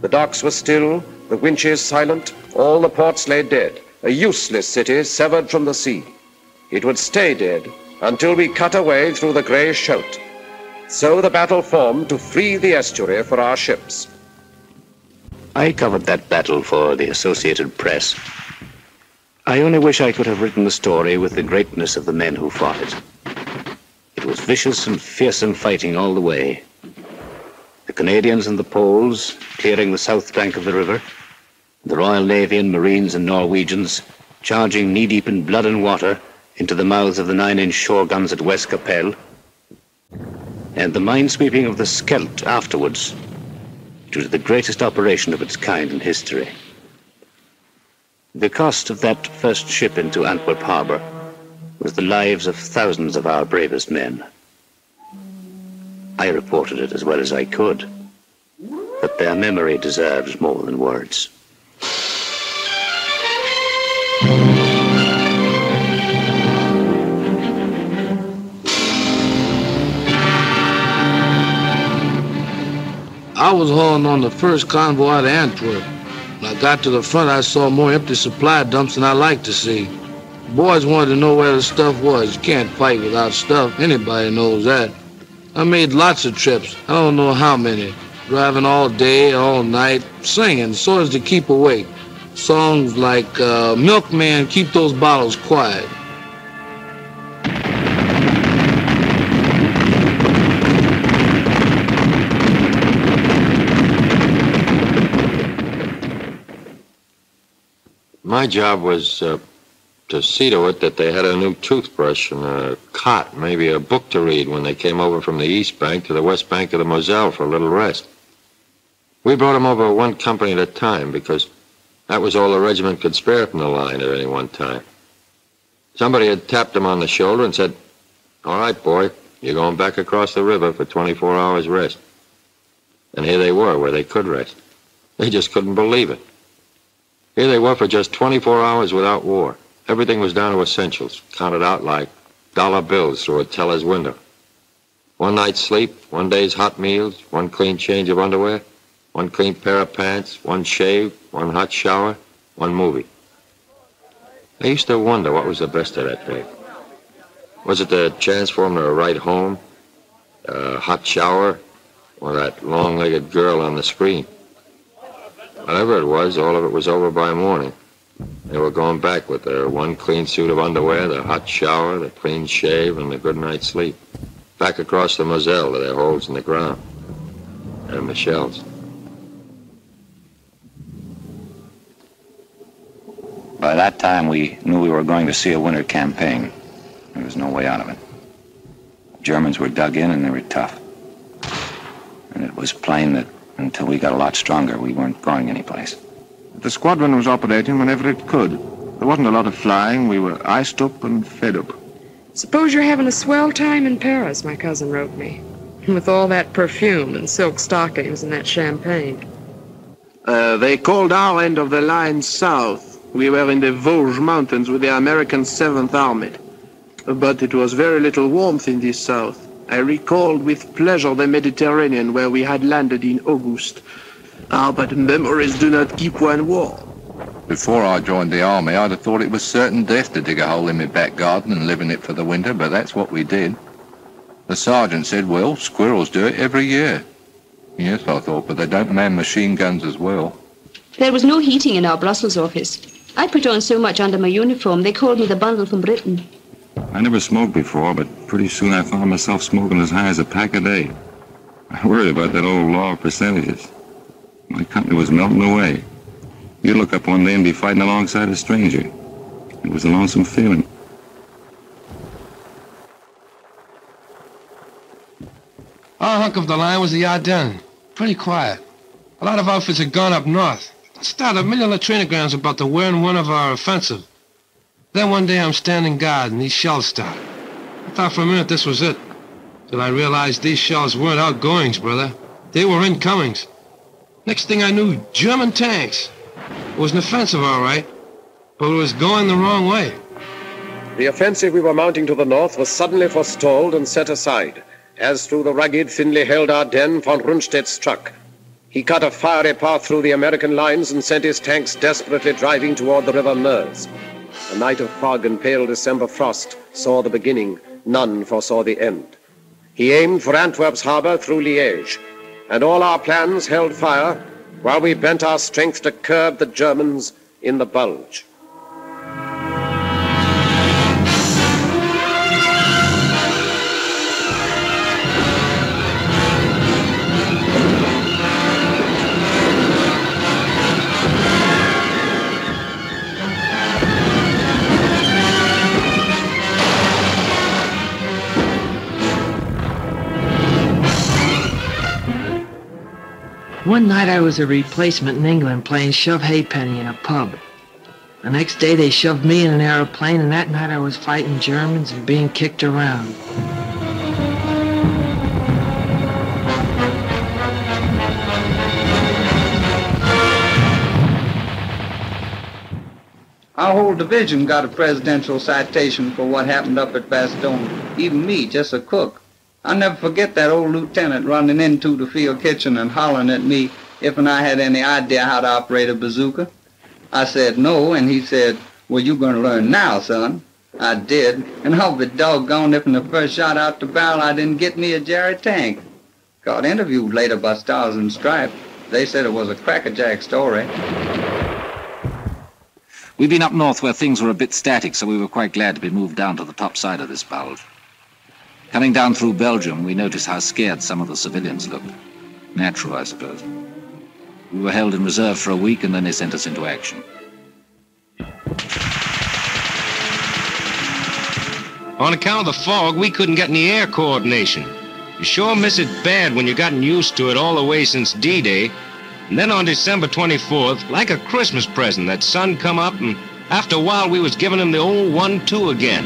The docks were still, the winches silent, all the ports lay dead, a useless city severed from the sea. It would stay dead until we cut away through the grey Scheldt. So the battle formed to free the estuary for our ships. I covered that battle for the Associated Press. I only wish I could have written the story with the greatness of the men who fought it. It was vicious and fearsome fighting all the way. The Canadians and the Poles clearing the south bank of the river, the Royal Navy and Marines and Norwegians charging knee-deep in blood and water into the mouths of the 9-inch shore guns at West Capelle, and the minesweeping of the Scheldt afterwards, due to the greatest operation of its kind in history. The cost of that first ship into Antwerp Harbour was the lives of thousands of our bravest men. I reported it as well as I could, but their memory deserves more than words. I was hauling on the first convoy out of Antwerp. When I got to the front, I saw more empty supply dumps than I like to see. Boys wanted to know where the stuff was. You can't fight without stuff. Anybody knows that. I made lots of trips. I don't know how many. Driving all day, all night, singing so as to keep awake. Songs like, Milkman, Keep Those Bottles Quiet. My job was to see to it that they had a new toothbrush and a cot, maybe a book to read when they came over from the East Bank to the West Bank of the Moselle for a little rest. We brought them over one company at a time because that was all the regiment could spare from the line at any one time. Somebody had tapped him on the shoulder and said, "All right, boy, you're going back across the river for 24 hours rest." And here they were where they could rest. They just couldn't believe it. Here they were for just 24 hours without war. Everything was down to essentials, counted out like dollar bills through a teller's window. One night's sleep, one day's hot meals, one clean change of underwear, one clean pair of pants, one shave, one hot shower, one movie. I used to wonder what was the best of that day. Was it the chance for them to ride home, a hot shower, or that long-legged girl on the screen? Whatever it was, all of it was over by morning. They were going back with their one clean suit of underwear, their hot shower, their clean shave, and their good night's sleep. Back across the Moselle to their holes in the ground. And Michelle's. By that time, we knew we were going to see a winter campaign. There was no way out of it. The Germans were dug in and they were tough. And it was plain that until we got a lot stronger, we weren't going anyplace. The squadron was operating whenever it could. There wasn't a lot of flying. We were iced up and fed up. "Suppose you're having a swell time in Paris," my cousin wrote me, "with all that perfume and silk stockings and that champagne." They called our end of the line south. We were in the Vosges Mountains with the American 7th Army. But it was very little warmth in this south. I recalled with pleasure the Mediterranean where we had landed in August. Ah, but memories do not keep one warm. Before I joined the army, I'd have thought it was certain death to dig a hole in my back garden and live in it for the winter, but that's what we did. The sergeant said, well, squirrels do it every year. Yes, I thought, but they don't man machine guns as well. There was no heating in our Brussels office. I put on so much under my uniform, they called me the bundle from Britain. I never smoked before, but pretty soon I found myself smoking as high as a pack a day. I worried about that old law of percentages. My company was melting away. You look up one day and be fighting alongside a stranger. It was a lonesome feeling. Our hunk of the line was the Ardennes. Pretty quiet. A lot of outfits had gone up north. I started a million latrinograms about the where and when of our offensive. Then one day I'm standing guard and these shells start. I thought for a minute this was it. Till I realized these shells weren't outgoings, brother. They were incomings. Next thing I knew, German tanks. It was an offensive, all right, but it was going the wrong way. The offensive we were mounting to the north was suddenly forestalled and set aside, as through the rugged, thinly held Ardennes von Rundstedt struck. He cut a fiery path through the American lines and sent his tanks desperately driving toward the River Meuse. A night of fog and pale December frost saw the beginning, none foresaw the end. He aimed for Antwerp's harbour through Liège, and all our plans held fire while we bent our strength to curb the Germans in the bulge. One night I was a replacement in England playing shove halfpenny in a pub. The next day they shoved me in an aeroplane, and that night I was fighting Germans and being kicked around. Our whole division got a presidential citation for what happened up at Bastogne. Even me, just a cook. I'll never forget that old lieutenant running into the field kitchen and hollering at me if and I had any idea how to operate a bazooka. I said no, and he said, well, you're going to learn now, son. I did, and I'll be doggone if in the first shot out the barrel I didn't get me a Jerry tank. Got interviewed later by Stars and Stripes. They said it was a crackerjack story. We've been up north where things were a bit static, so we were quite glad to be moved down to the top side of this bulge. Coming down through Belgium, we noticed how scared some of the civilians looked. Natural, I suppose. We were held in reserve for a week, and then they sent us into action. On account of the fog, we couldn't get any air coordination. You sure miss it bad when you gotten used to it all the way since D-Day. And then on December 24th, like a Christmas present, that sun come up, and after a while, we was giving them the old 1-2 again.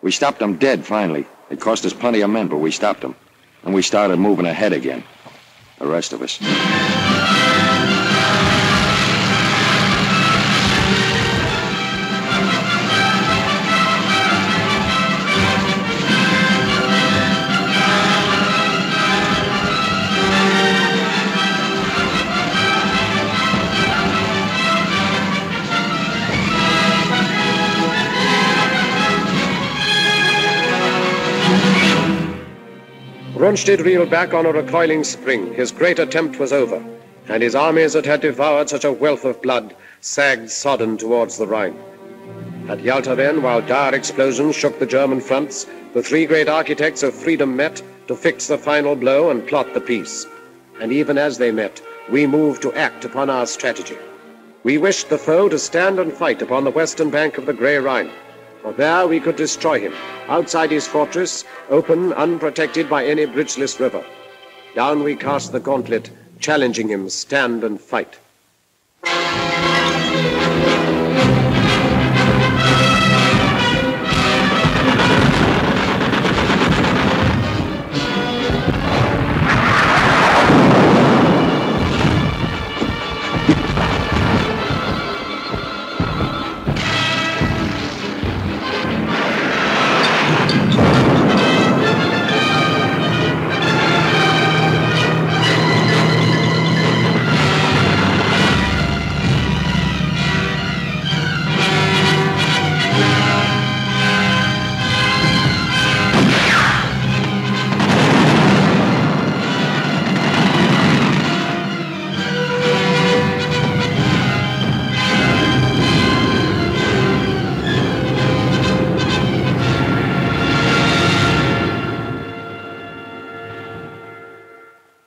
We stopped them dead, finally. It cost us plenty of men, but we stopped them. And we started moving ahead again. The rest of us. Rundstedt reeled back on a recoiling spring. His great attempt was over, and his armies that had devoured such a wealth of blood sagged sodden towards the Rhine. At Yalta then, while dire explosions shook the German fronts, the three great architects of freedom met to fix the final blow and plot the peace. And even as they met, we moved to act upon our strategy. We wished the foe to stand and fight upon the western bank of the Grey Rhine, for there we could destroy him, outside his fortress, open, unprotected by any bridgeless river. Down we cast the gauntlet, challenging him, stand and fight.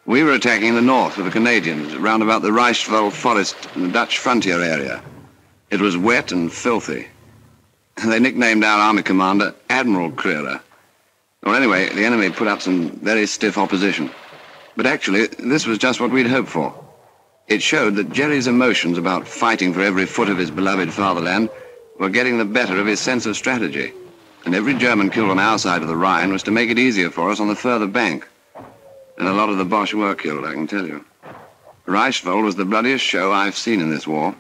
We were attacking the north of the Canadians, round about the Reichswald forest in the Dutch frontier area. It was wet and filthy. They nicknamed our army commander Admiral Creerer. Well, anyway, the enemy put up some very stiff opposition. But actually, this was just what we'd hoped for. It showed that Jerry's emotions about fighting for every foot of his beloved fatherland were getting the better of his sense of strategy. And every German killed on our side of the Rhine was to make it easier for us on the further bank. And a lot of the Boche were killed, I can tell you. Reichswald was the bloodiest show I've seen in this war.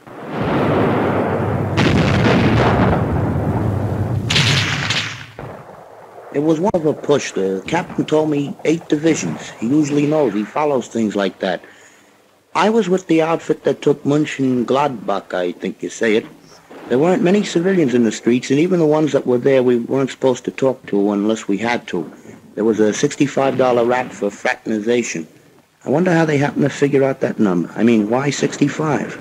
There was one other push. The captain told me 8 divisions. He usually knows. He follows things like that. I was with the outfit that took Mönchengladbach, I think you say it. There weren't many civilians in the streets, and even the ones that were there we weren't supposed to talk to unless we had to. There was a $65 rap for fraternization. I wonder how they happened to figure out that number. I mean, why 65?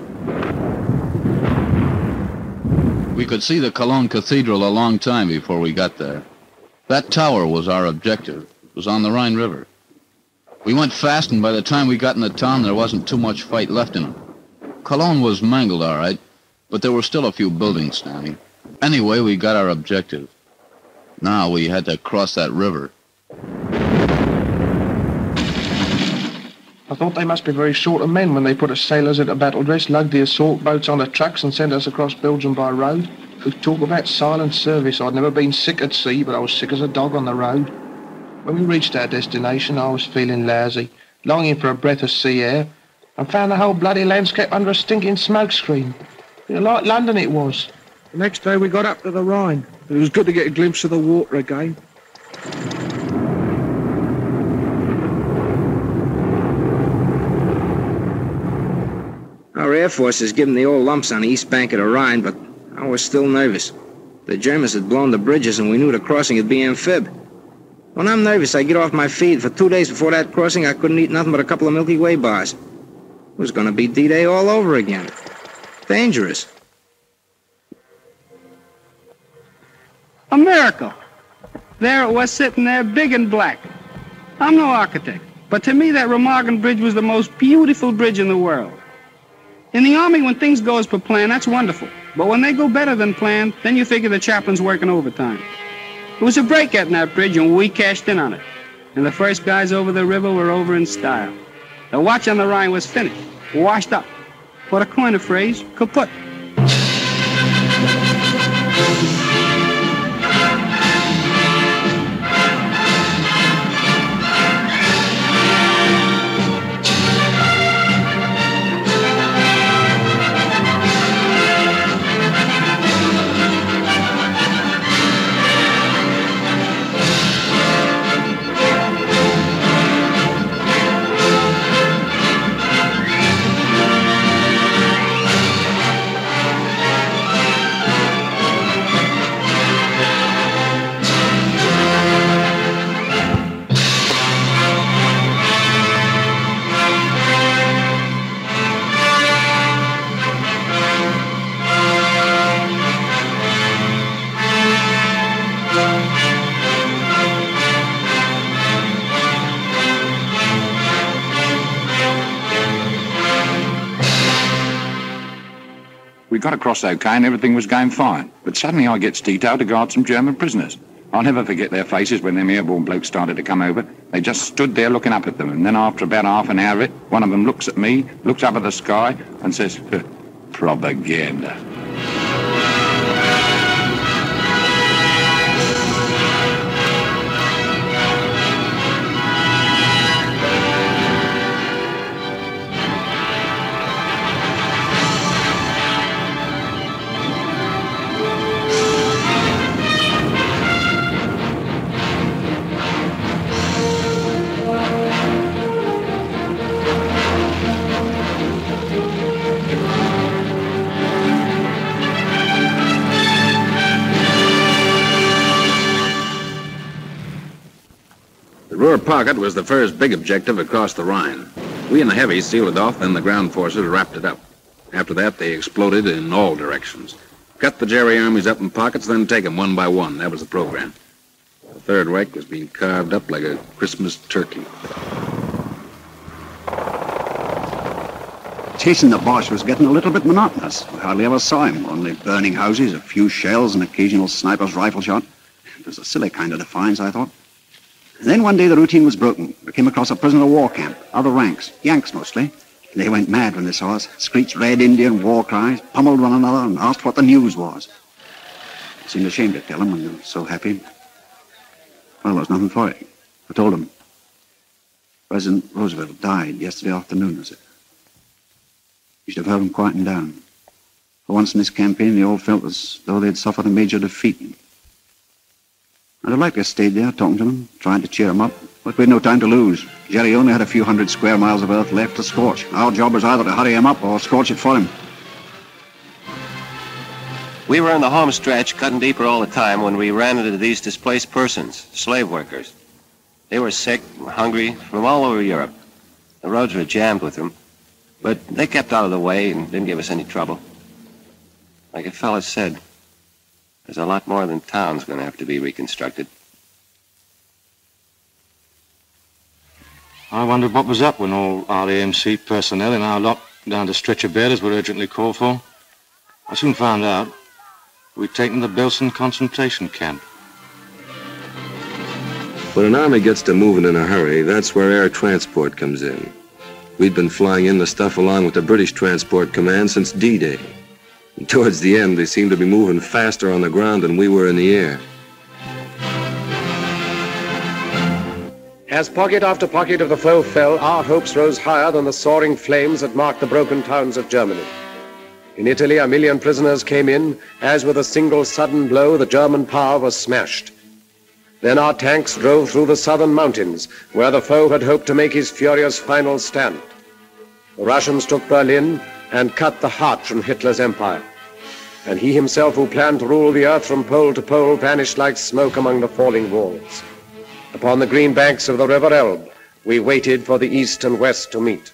We could see the Cologne Cathedral a long time before we got there. That tower was our objective. It was on the Rhine River. We went fast, and by the time we got in the town, there wasn't too much fight left in it. Cologne was mangled, all right, but there were still a few buildings standing. Anyway, we got our objective. Now we had to cross that river. I thought they must be very short of men when they put us sailors into battle dress, lugged the assault boats on the trucks and sent us across Belgium by road. We talk about silent service. I'd never been sick at sea, but I was sick as a dog on the road. When we reached our destination, I was feeling lousy, longing for a breath of sea air, and found the whole bloody landscape under a stinking smoke screen. You know, like London it was. The next day we got up to the Rhine. It was good to get a glimpse of the water again. Our Air Force has given the old lumps on the east bank of the Rhine, but I was still nervous. The Germans had blown the bridges and we knew the crossing would be amphib. When I'm nervous, I get off my feed. For 2 days before that crossing, I couldn't eat nothing but a couple of Milky Way bars. It was going to be D-Day all over again. Dangerous. A miracle. There it was, sitting there, big and black. I'm no architect, but to me that Remagen Bridge was the most beautiful bridge in the world. In the Army, when things go as per plan, that's wonderful. But when they go better than planned, then you figure the chaplain's working overtime. It was a break at that bridge, and we cashed in on it. And the first guys over the river were over in style. The watch on the Rhine was finished, washed up. For the coin of phrase, kaput. got across okay and everything was going fine. But suddenly I gets detailed to guard some German prisoners. I'll never forget their faces when them airborne blokes started to come over. They just stood there looking up at them, and then after about half an hour of it, one of them looks at me, looks up at the sky, and says, propaganda. Pocket was the first big objective across the Rhine. We and the heavies sealed it off, then the ground forces wrapped it up. After that, they exploded in all directions. Cut the Gerry armies up in pockets, then take them one by one. That was the program. The Third Reich was being carved up like a Christmas turkey. Chasing the Boche was getting a little bit monotonous. We hardly ever saw him, only burning houses, a few shells, an occasional sniper's rifle shot. It was a silly kind of defiance, I thought. Then one day the routine was broken. We came across a prisoner war camp, other ranks, Yanks mostly. They went mad when they saw us, screeched Red Indian war cries, pummeled one another and asked what the news was. It seemed a shame to tell them when they were so happy. Well, there was nothing for it. I told them. President Roosevelt died yesterday afternoon, was it? You should have heard them quieten down. For once in this campaign, they all felt as though they'd suffered a major defeat. I'd have liked to have stayed there, talking to them, trying to cheer them up, but we had no time to lose. Jerry only had a few hundred square miles of earth left to scorch. Our job was either to hurry him up or scorch it for him. We were in the home stretch, cutting deeper all the time, when we ran into these displaced persons, slave workers. They were sick, hungry, from all over Europe. The roads were jammed with them, but they kept out of the way and didn't give us any trouble. Like a fella said, there's a lot more than town's going to have to be reconstructed. I wondered what was up when all RAMC personnel in our lot down to stretcher bearers were urgently called for. I soon found out we'd taken the Belsen concentration camp. When an army gets to moving in a hurry, that's where air transport comes in. We'd been flying in the stuff along with the British Transport Command since D-Day. Towards the end, they seemed to be moving faster on the ground than we were in the air. As pocket after pocket of the foe fell, our hopes rose higher than the soaring flames that marked the broken towns of Germany. In Italy, 1 million prisoners came in, as with a single sudden blow, the German power was smashed. Then our tanks drove through the southern mountains, where the foe had hoped to make his furious final stand. The Russians took Berlin and cut the heart from Hitler's empire. And he himself, who planned to rule the earth from pole to pole, vanished like smoke among the falling walls. Upon the green banks of the river Elbe, we waited for the East and West to meet.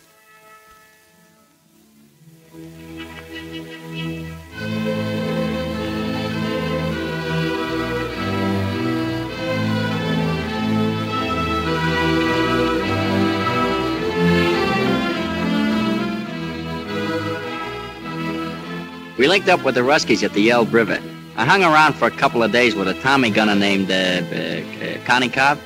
We linked up with the Ruskies at the Elbe River. I hung around for a couple of days with a Tommy gunner named Connie Cobb.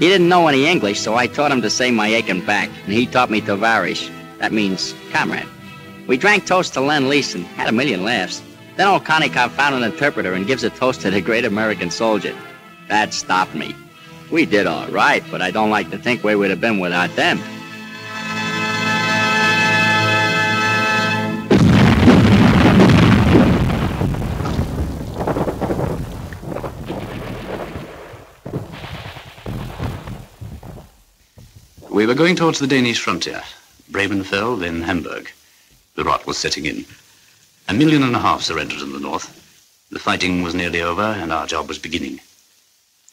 He didn't know any English, so I taught him to say my aching back, and he taught me Tovarish. That means comrade. We drank toast to Lend-Lease and had 1 million laughs. Then old Connie Cobb found an interpreter and gives a toast to the great American soldier. That stopped me. We did all right, but I don't like to think where we'd have been without them. We were going towards the Danish frontier, Bremenfeld, then Hamburg. The rot was setting in. 1.5 million surrendered in the north. The fighting was nearly over, and our job was beginning.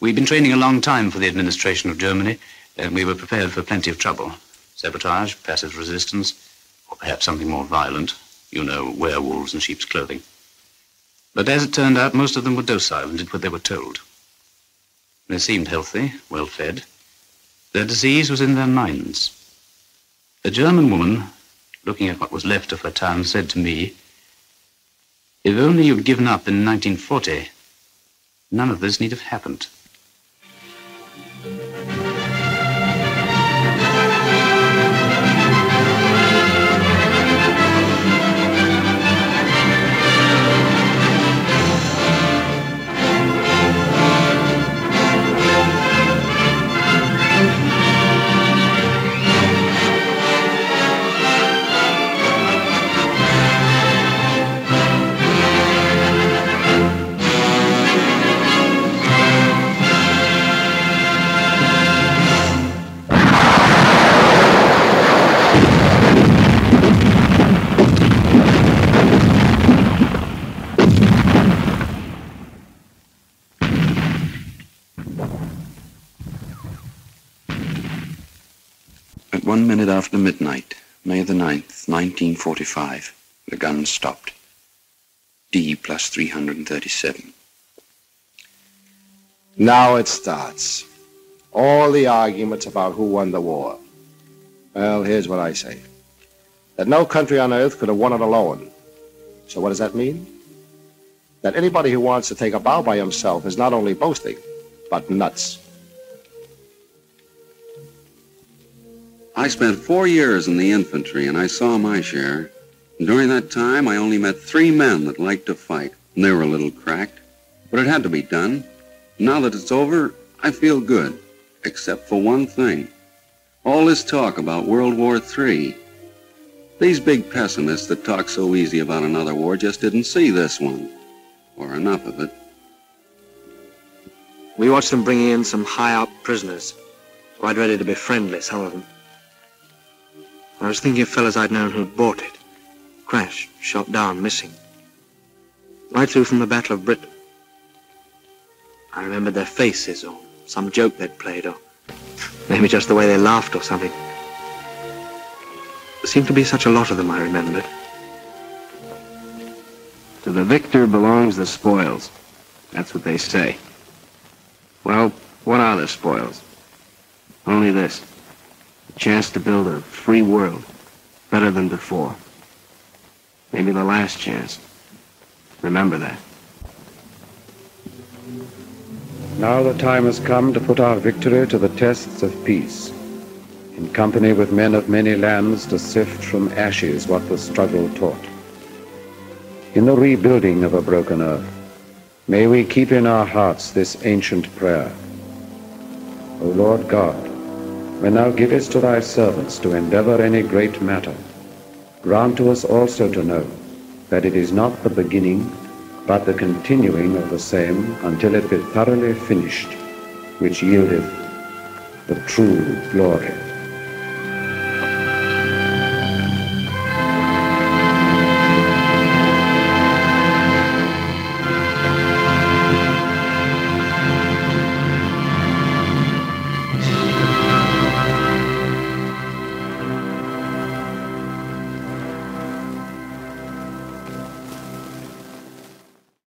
We'd been training a long time for the administration of Germany, and we were prepared for plenty of trouble. Sabotage, passive resistance, or perhaps something more violent. You know, werewolves in sheep's clothing. But as it turned out, most of them were docile and did what they were told. They seemed healthy, well-fed. Their disease was in their minds. A German woman, looking at what was left of her town, said to me, If only you'd given up in 1940, none of this need have happened. One minute after midnight, May the 9th, 1945, the guns stopped. D plus 337. Now it starts. All the arguments about who won the war. Well, here's what I say. That no country on earth could have won it alone. So what does that mean? That anybody who wants to take a bow by himself is not only boasting, but nuts. I spent 4 years in the infantry, and I saw my share. And during that time, I only met 3 men that liked to fight, and they were a little cracked. But it had to be done. Now that it's over, I feel good, except for one thing. All this talk about World War III. These big pessimists that talk so easy about another war just didn't see this one, or enough of it. We watched them bringing in some high-up prisoners, quite ready to be friendly, some of them. I was thinking of fellas I'd known who'd bought it. Crashed, shot down, missing. Right through from the Battle of Britain. I remembered their faces or some joke they'd played or maybe just the way they laughed or something. There seemed to be such a lot of them I remembered. To the victor belongs the spoils. That's what they say. Well, what are the spoils? Only this. Chance to build a free world, better than before. Maybe the last chance. Remember that. Now the time has come to put our victory to the tests of peace. In company with men of many lands, to sift from ashes what the struggle taught. In the rebuilding of a broken earth, may we keep in our hearts this ancient prayer. O Lord God, when thou givest to thy servants to endeavor any great matter, grant to us also to know that it is not the beginning, but the continuing of the same until it be thoroughly finished, which yieldeth the true glory.